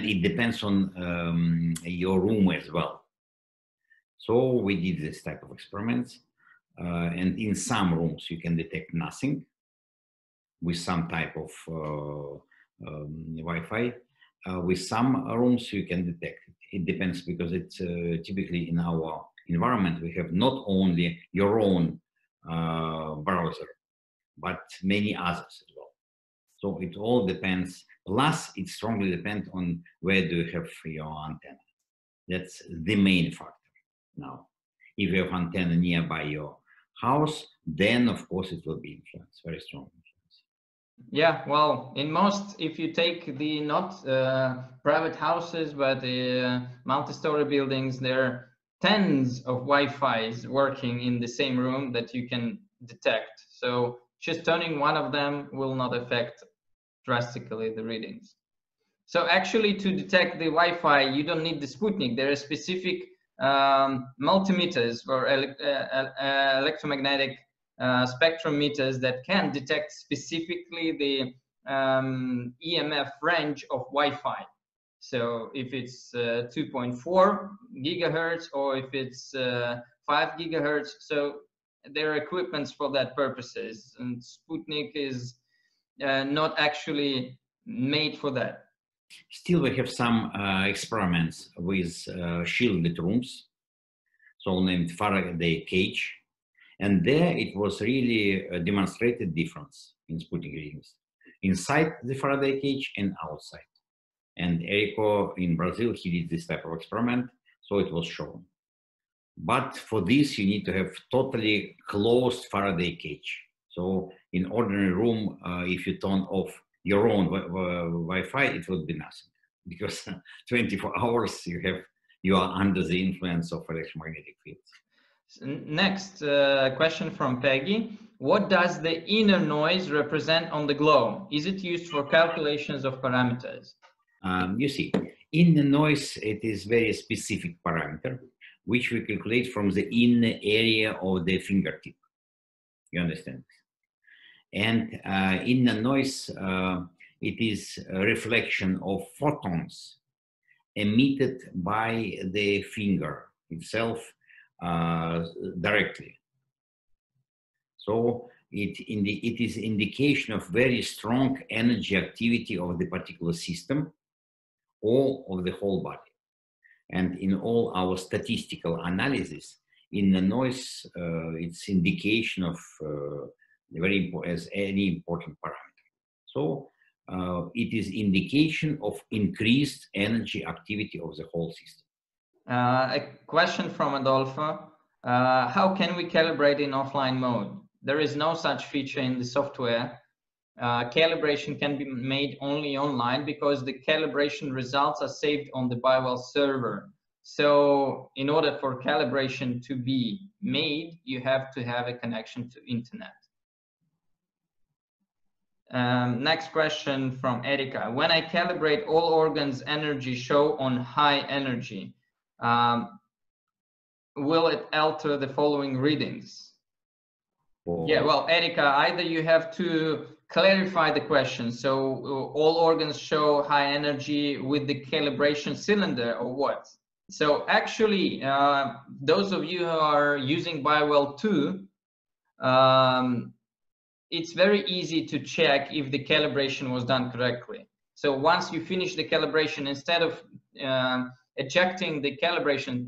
it depends on your room as well. So we did this type of experiments. And in some rooms, you can detect nothing with some type of Wi-Fi. With some rooms, you can detect it. It depends, because it's typically in our environment, we have not only your own browser, but many others as well. So it all depends. Plus, it strongly depends on where do you have your antenna. That's the main factor now. If you have antenna nearby your house, then of course it will be influenced, very strong influence. Yeah, well, in most, if you take the not private houses, but the multi-story buildings, there are tens of Wi-Fi's working in the same room that you can detect. So just turning one of them will not affect drastically the readings. So actually, to detect the Wi-Fi, you don't need the Sputnik. There are specific multimeters or electromagnetic spectrum meters that can detect specifically the EMF range of Wi-Fi. So if it's 2.4 gigahertz or if it's 5 gigahertz, so there are equipments for that purposes, and Sputnik is not actually made for that. Still, we have some experiments with shielded rooms, so named Faraday Cage, and there it was really a demonstrated difference in Sputnik readings inside the Faraday Cage and outside. And Erico in Brazil, he did this type of experiment, so it was shown. But for this, you need to have totally closed Faraday Cage. So in ordinary room, if you turn off your own Wi-Fi, it would be nothing, because 24 hours you are under the influence of electromagnetic fields. Next question from Peggy. What does the inner noise represent on the globe? Is it used for calculations of parameters? You see, inner noise, it is very specific parameter, which we calculate from the inner area of the fingertip. You understand? And in the noise, it is a reflection of photons emitted by the finger itself directly. So It is indication of very strong energy activity of the particular system or of the whole body. And in all our statistical analysis, in the noise, it's indication of very important, as any important parameter. So it is indication of increased energy activity of the whole system. A question from Adolfo. How can we calibrate in offline mode? There is no such feature in the software. Calibration can be made only online because the calibration results are saved on the Bio-Well server. So in order for calibration to be made, you have to have a connection to internet. Next question from Erica. When I calibrate, all organs energy show on high energy. Will it alter the following readings? Oh. Yeah, well, Erica, either you have to clarify the question. So all organs show high energy with the calibration cylinder or what? So actually, those of you who are using Bio-Well 2, it's very easy to check if the calibration was done correctly. So once you finish the calibration, instead of ejecting the calibration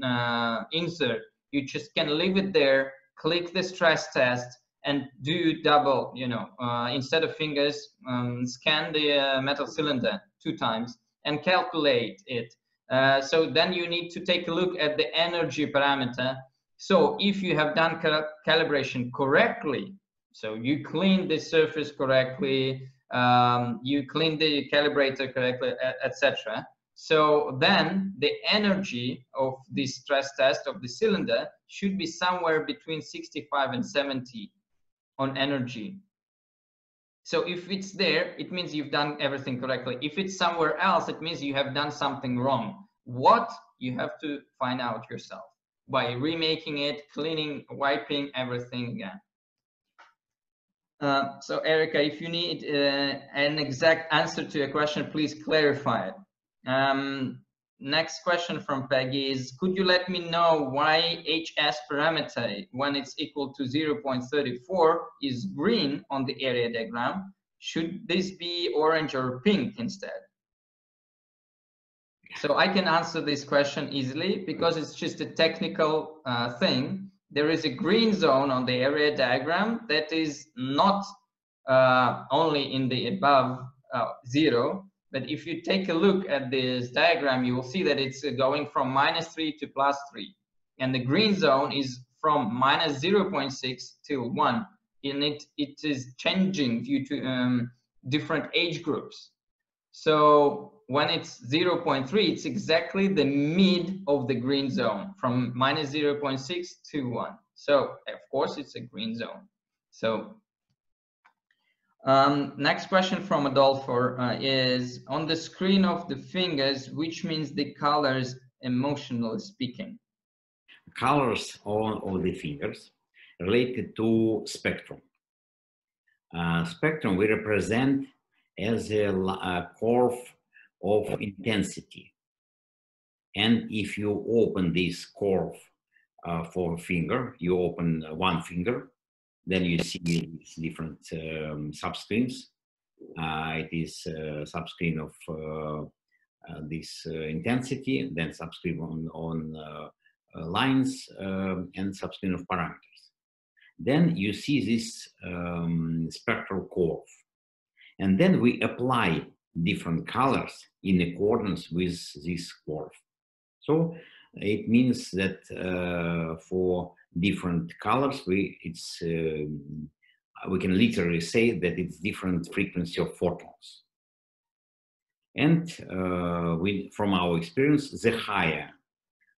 insert, you just can leave it there, click the stress test, and do double, you know, instead of fingers, scan the metal cylinder 2 times and calculate it. So then you need to take a look at the energy parameter. So if you have done calibration correctly, so you clean the surface correctly, you clean the calibrator correctly, etc. So then the energy of the stress test of the cylinder should be somewhere between 65 and 70 on energy. So if it's there, it means you've done everything correctly. If it's somewhere else, it means you have done something wrong. What? You have to find out yourself by remaking it, cleaning, wiping everything again. So Erica, if you need an exact answer to your question, please clarify it. Next question from Peggy is, could you let me know why HS parameter, when it's equal to 0.34, is green on the area diagram? Should this be orange or pink instead? So I can answer this question easily because it's just a technical thing. There is a green zone on the area diagram that is not only in the above zero, but if you take a look at this diagram, you will see that it's going from -3 to +3. And the green zone is from -0.6 to 1. And it is changing due to different age groups. So when it's 0.3, it's exactly the mid of the green zone from -0.6 to 1. So of course, it's a green zone. So next question from Adolfo is, on the screen of the fingers, which means the colors, emotionally speaking? Colors of the fingers related to spectrum. Spectrum we represent as a curve of intensity. And if you open this curve for a finger, you open one finger, then you see these different subscreens. It is subscreen of this intensity, then subscreen on lines and subscreen of parameters. Then you see this spectral curve. And then we apply different colors in accordance with this curve. So it means that for different colors, we can literally say that it's different frequency of photons. And from our experience, the higher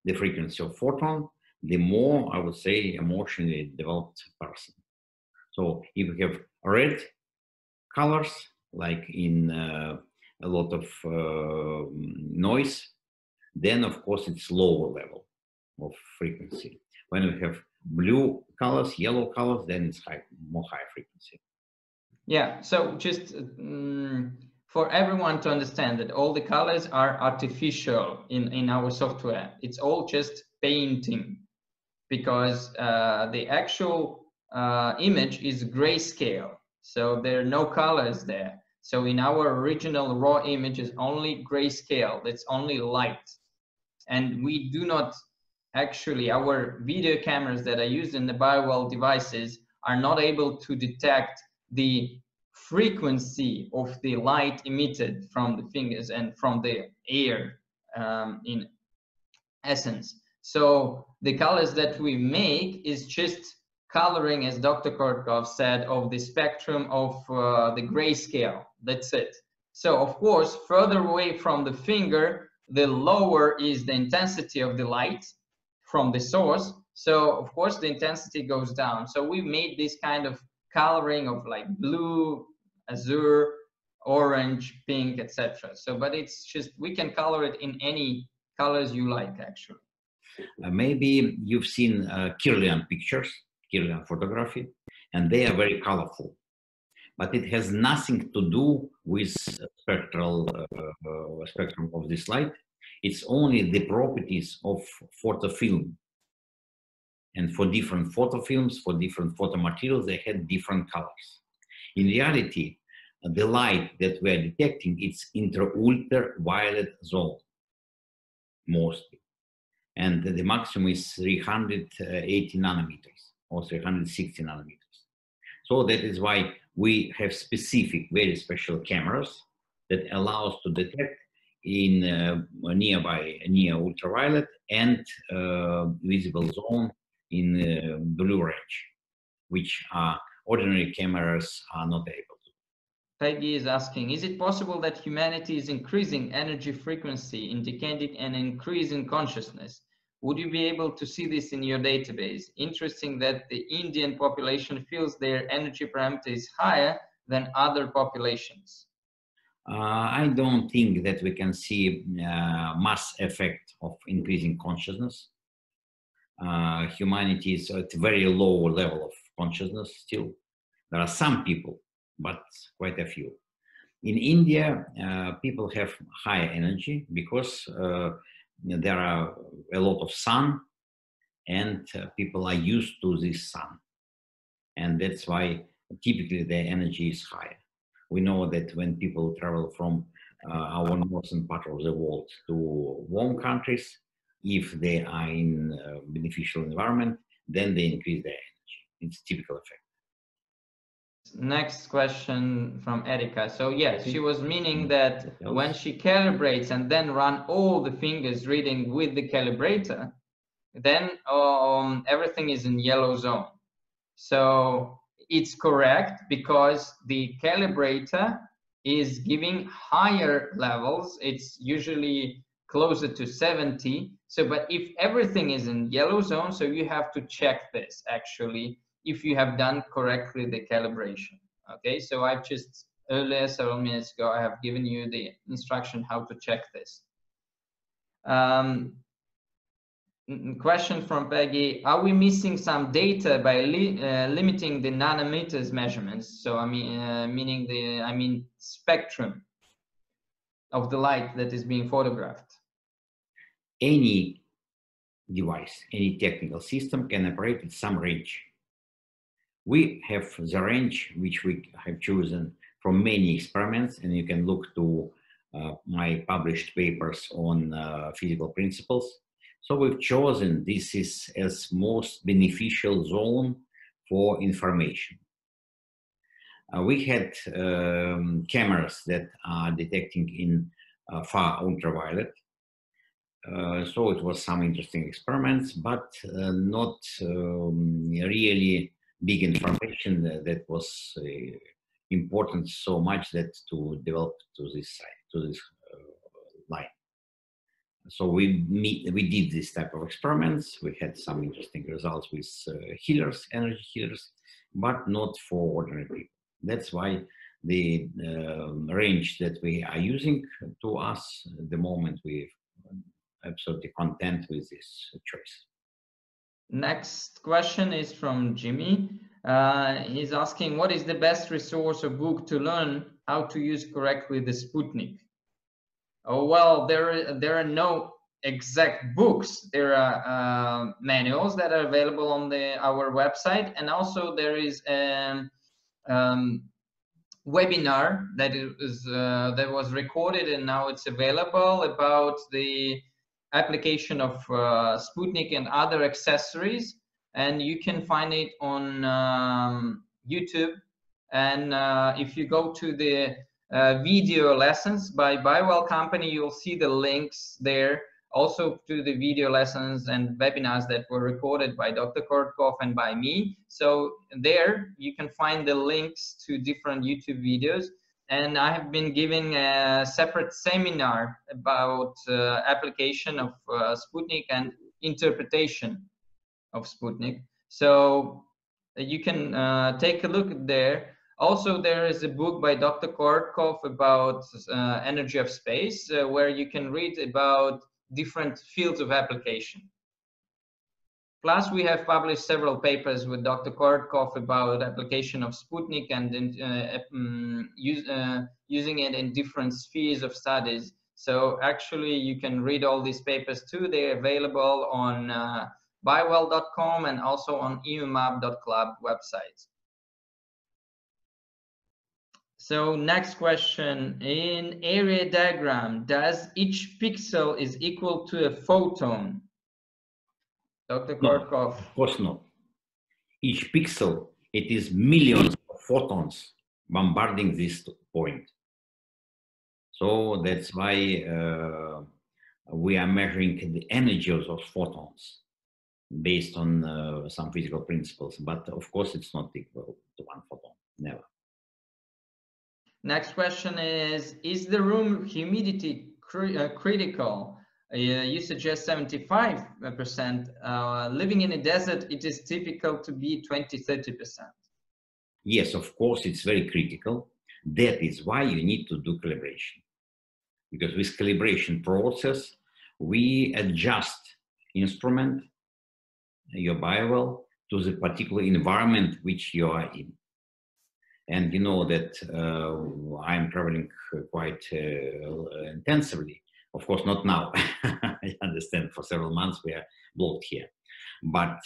the frequency of photon, the more, I would say, emotionally developed person. So if we have red colors, like in a lot of noise, then of course it's lower level of frequency. When we have blue colors, yellow colors, then it's high, more high frequency. Yeah, so just for everyone to understand that all the colors are artificial in our software. It's all just painting because the actual image is grayscale, so there are no colors there. So in our original raw image is only grayscale, that's only light. And we do not actually, our video cameras that are used in the Bio-Well devices are not able to detect the frequency of the light emitted from the fingers and from the air in essence. So the colors that we make is just coloring, as Dr. Korotkov said, of the spectrum of the grayscale. That's it. So of course, further away from the finger, the lower is the intensity of the light from the source. So of course, the intensity goes down. So we made this kind of coloring of like blue, azure, orange, pink, etc. So, but it's just, we can color it in any colors you like, actually. Maybe you've seen Kirlian pictures, Kirlian photography, and they are very colorful. But it has nothing to do with spectral spectrum of this light. It's only the properties of photofilm. And for different photofilms, for different photomaterials, they had different colors. In reality, the light that we are detecting, it's intra-ultraviolet zone, mostly. And the maximum is 380 nanometers or 360 nanometers. So that is why we have specific, very special cameras that allow us to detect in near ultraviolet and visible zone in blue range, which ordinary cameras are not able to. Peggy is asking, is it possible that humanity is increasing energy frequency, indicating an increase in consciousness? Would you be able to see this in your database? Interesting that the Indian population feels their energy parameter is higher than other populations. I don't think that we can see mass effect of increasing consciousness. Humanity is at very low level of consciousness still. There are some people, but quite a few. In India, people have high energy because there are a lot of sun, and people are used to this sun. And that's why typically their energy is higher. We know that when people travel from our northern part of the world to warm countries, if they are in a beneficial environment, then they increase their energy. It's a typical effect. Next question from Erica. So yes, she was meaning that when she calibrates and then run all the fingers reading with the calibrator, then everything is in yellow zone. So it's correct because the calibrator is giving higher levels. It's usually closer to 70. So, but if everything is in yellow zone, so you have to check this actually, if you have done correctly the calibration. Okay, so I've just earlier, several minutes ago, I have given you the instruction how to check this. Question from Peggy, are we missing some data by limiting the nanometers measurements? So I mean, meaning spectrum of the light that is being photographed. Any device, any technical system can operate at some range. We have the range which we have chosen from many experiments, and you can look to my published papers on physical principles. So we've chosen this is as most beneficial zone for information. We had cameras that are detecting in far ultraviolet. So it was some interesting experiments, but not really big information that was important so much that to develop to this side, to this line. So we did this type of experiments. We had some interesting results with healers, energy healers, but not for ordinary people. That's why the range that we are using, to us, at the moment, we're absolutely content with this choice. Next question is from Jimmy. He's asking, what is the best resource or book to learn how to use correctly the Sputnik? Oh, well, there are no exact books. There are manuals that are available on our website, and also there is an webinar that was recorded and now it's available about the application of Sputnik and other accessories, and you can find it on YouTube. And if you go to the video lessons by Bio-Well company, you'll see the links there, also to the video lessons and webinars that were recorded by Dr. Korotkov and by me. So there you can find the links to different YouTube videos. And I have been giving a separate seminar about application of Sputnik and interpretation of Sputnik. So you can take a look there. Also, there is a book by Dr. Korotkov about energy of space, where you can read about different fields of application. Plus, we have published several papers with Dr. Korotkov about application of Sputnik and using it in different spheres of studies. So actually, you can read all these papers too. They're available on bio-well.com and also on eumap.club websites. So next question, in area diagram, does each pixel is equal to a photon? Dr. Korotkov. Of course not. Each pixel, it is millions of photons bombarding this point. So that's why we are measuring the energies of photons based on some physical principles. But of course, it's not equal to one photon, never. Next question is the room humidity critical? You suggest 75%. Living in a desert, it is typical to be 20–30%. Yes, of course, it's very critical. That is why you need to do calibration. Because with calibration process, we adjust instrument, your Bio-Well, to the particular environment which you are in. And you know that I'm traveling quite intensively. Of course, not now. I understand for several months we are blocked here. But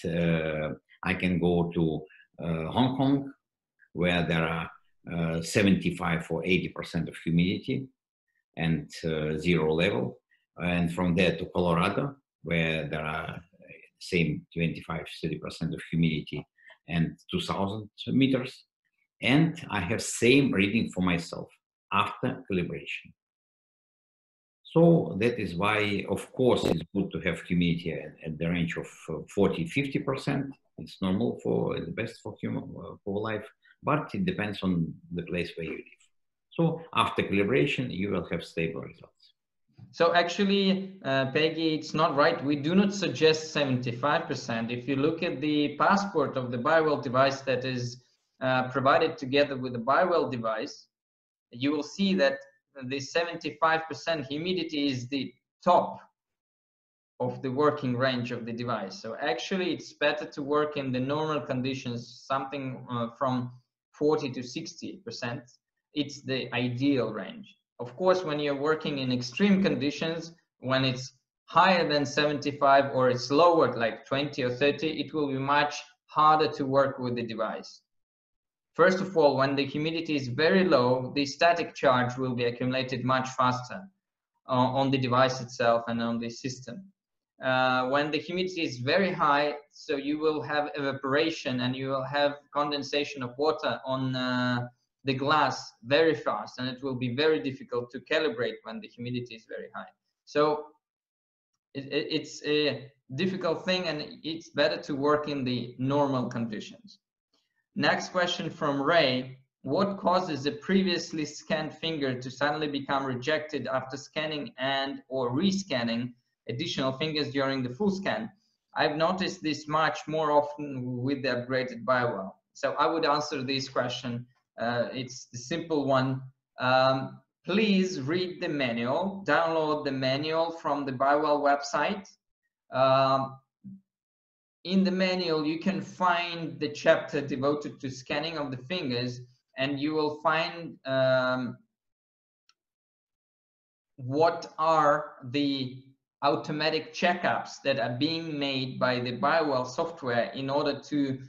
I can go to Hong Kong, where there are 75 or 80% of humidity and zero level. And from there to Colorado, where there are same 25–30% of humidity and 2,000 meters. And I have same reading for myself after calibration. So that is why, of course, it's good to have humidity at the range of 40–50%. It's normal for the best for human for life, but it depends on the place where you live. So after calibration, you will have stable results. So actually, Peggy, it's not right. We do not suggest 75%. If you look at the passport of the Bio-Well device that is provided together with the Bio-Well device, you will see that the 75% humidity is the top of the working range of the device. So actually, it's better to work in the normal conditions, something from 40–60%. It's the ideal range. Of course, when you're working in extreme conditions, when it's higher than 75 or it's lower, like 20 or 30, it will be much harder to work with the device. First of all, when the humidity is very low, the static charge will be accumulated much faster on the device itself and on the system. When the humidity is very high, so you will have evaporation and you will have condensation of water on the glass very fast, and it will be very difficult to calibrate when the humidity is very high. So it's a difficult thing, and it's better to work in the normal conditions. Next question from Ray. What causes a previously scanned finger to suddenly become rejected after scanning and or rescanning additional fingers during the full scan? I've noticed this much more often with the upgraded Bio-Well. So I would answer this question. It's the simple one. Please read the manual, download the manual from the Bio-Well website. In the manual, you can find the chapter devoted to scanning of the fingers, and you will find what are the automatic checkups that are being made by the Bio-Well software in order to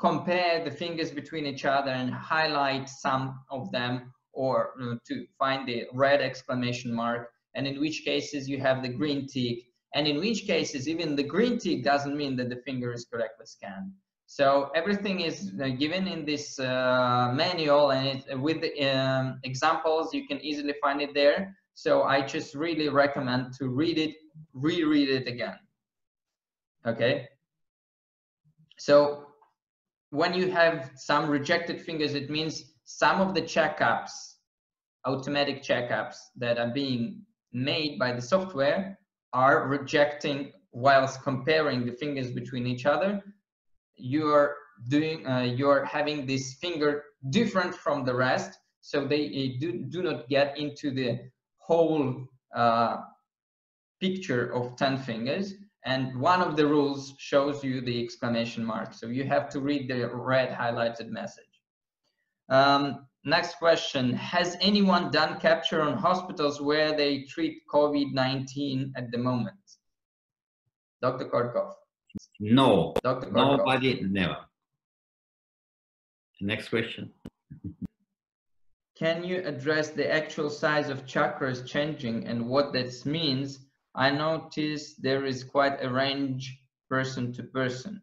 compare the fingers between each other and highlight some of them, or to find the red exclamation mark, and in which cases you have the green tick, and in which cases even the green tick doesn't mean that the finger is correctly scanned. So everything is given in this manual, and it, with the, examples, you can easily find it there. So I just really recommend to read it, reread it again. Okay. So when you have some rejected fingers, it means some of the checkups, automatic checkups that are being made by the software are rejecting whilst comparing the fingers between each other. You're doing, you're having this finger different from the rest, so they do not get into the whole picture of 10 fingers. And one of the rules shows you the exclamation mark, so you have to read the red highlighted message. Next question: has anyone done capture on hospitals where they treat COVID-19 at the moment? Dr. Korotkov. No. Dr. Korotkov. Nobody, never. Next question. Can you address the actual size of chakras changing and what that means? I notice there is quite a range person to person.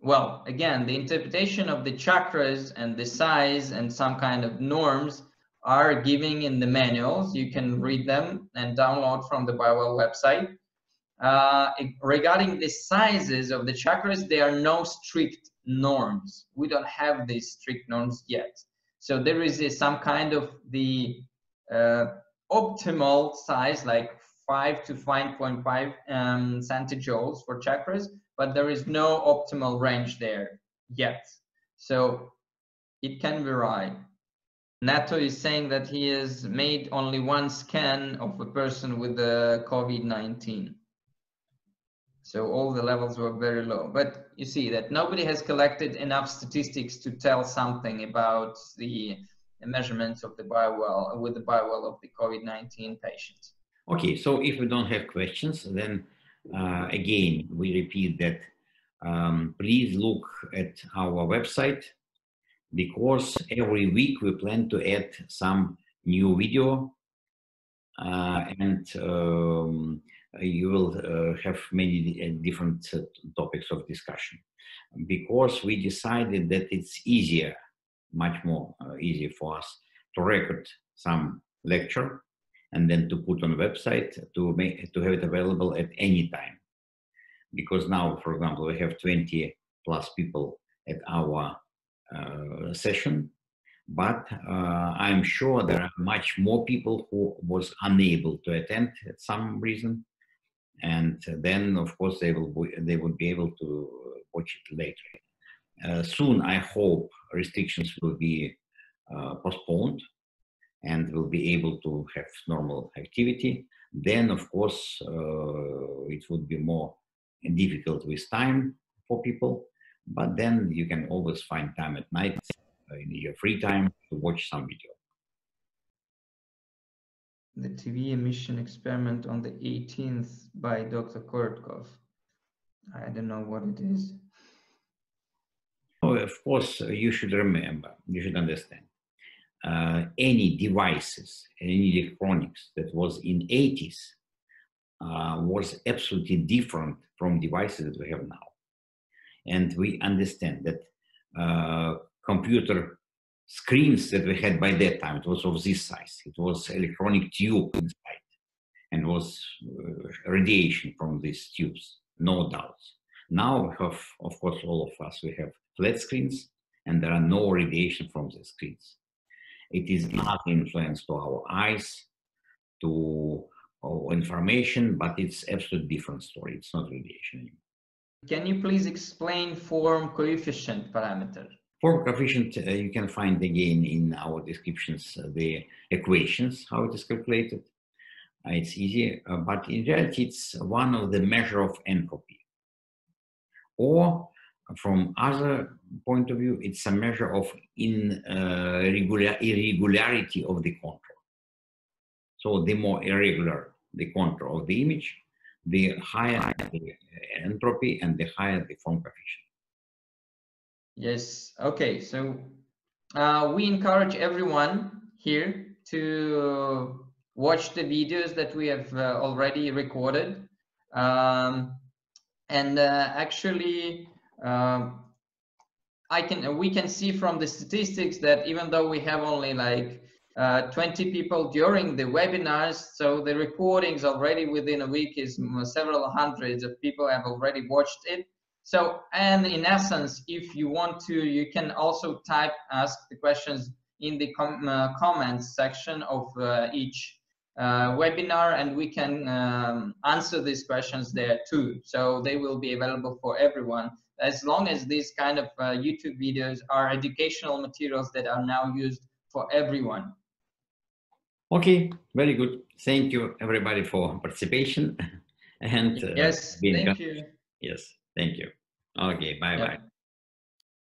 Well, again, the interpretation of the chakras and the size and some kind of norms are given in the manuals. You can read them and download from the Bio-Well website. Regarding the sizes of the chakras, there are no strict norms. We don't have these strict norms yet. So there is some kind of the optimal size, like 5 to 5.5 centijoules for chakras, but there is no optimal range there yet. So it can vary. Nato is saying that he has made only one scan of a person with the COVID-19. So all the levels were very low. But you see that nobody has collected enough statistics to tell something about the measurements of the Bio-Well with the Bio-Well of the COVID-19 patients. Okay, so if we don't have questions, then again, we repeat that please look at our website, because every week we plan to add some new video, and you will have many different topics of discussion, because we decided that it's easier, much more easy for us to record some lecture and then to put on website to have it available at any time. Because now, for example, we have 20 plus people at our session, but I'm sure there are much more people who was unable to attend at some reason, and then of course they would be able to watch it later. Soon, I hope restrictions will be postponed, and we'll be able to have normal activity. Then, of course, it would be more difficult with time for people, but then you can always find time at night in your free time to watch some video. The TV emission experiment on the 18th by Dr. Korotkov. I don't know what it is. Oh, of course, you should remember, you should understand. Any devices, any electronics that was in 80s was absolutely different from devices that we have now. And we understand that computer screens that we had by that time, it was of this size. It was electronic tube inside, and was radiation from these tubes, no doubts. Now we have, of course, all of us, we have flat screens, and there are no radiation from the screens. It is not influence to our eyes, to our information, but it's absolutely different story. It's not radiation anymore. Can you please explain form coefficient parameter? Form coefficient, you can find again in our descriptions, the equations, how it is calculated. It's easy, but in reality, it's one of the measure of entropy. Or From other point of view, it's a measure of irregularity of the control. So the more irregular the control of the image, the higher the entropy and the higher the form coefficient. Yes, okay, so we encourage everyone here to watch the videos that we have already recorded. Actually, we can see from the statistics that even though we have only like 20 people during the webinars, so the recordings already within a week is several hundreds of people have already watched it. So, and in essence, if you want to, you can also ask the questions in the comments section of each webinar, and we can answer these questions there too. So they will be available for everyone, as long as these kind of YouTube videos are educational materials that are now used for everyone. Okay, very good. Thank you everybody for participation. And yes, thank you. Yes, thank you. Okay, bye-bye. Yep.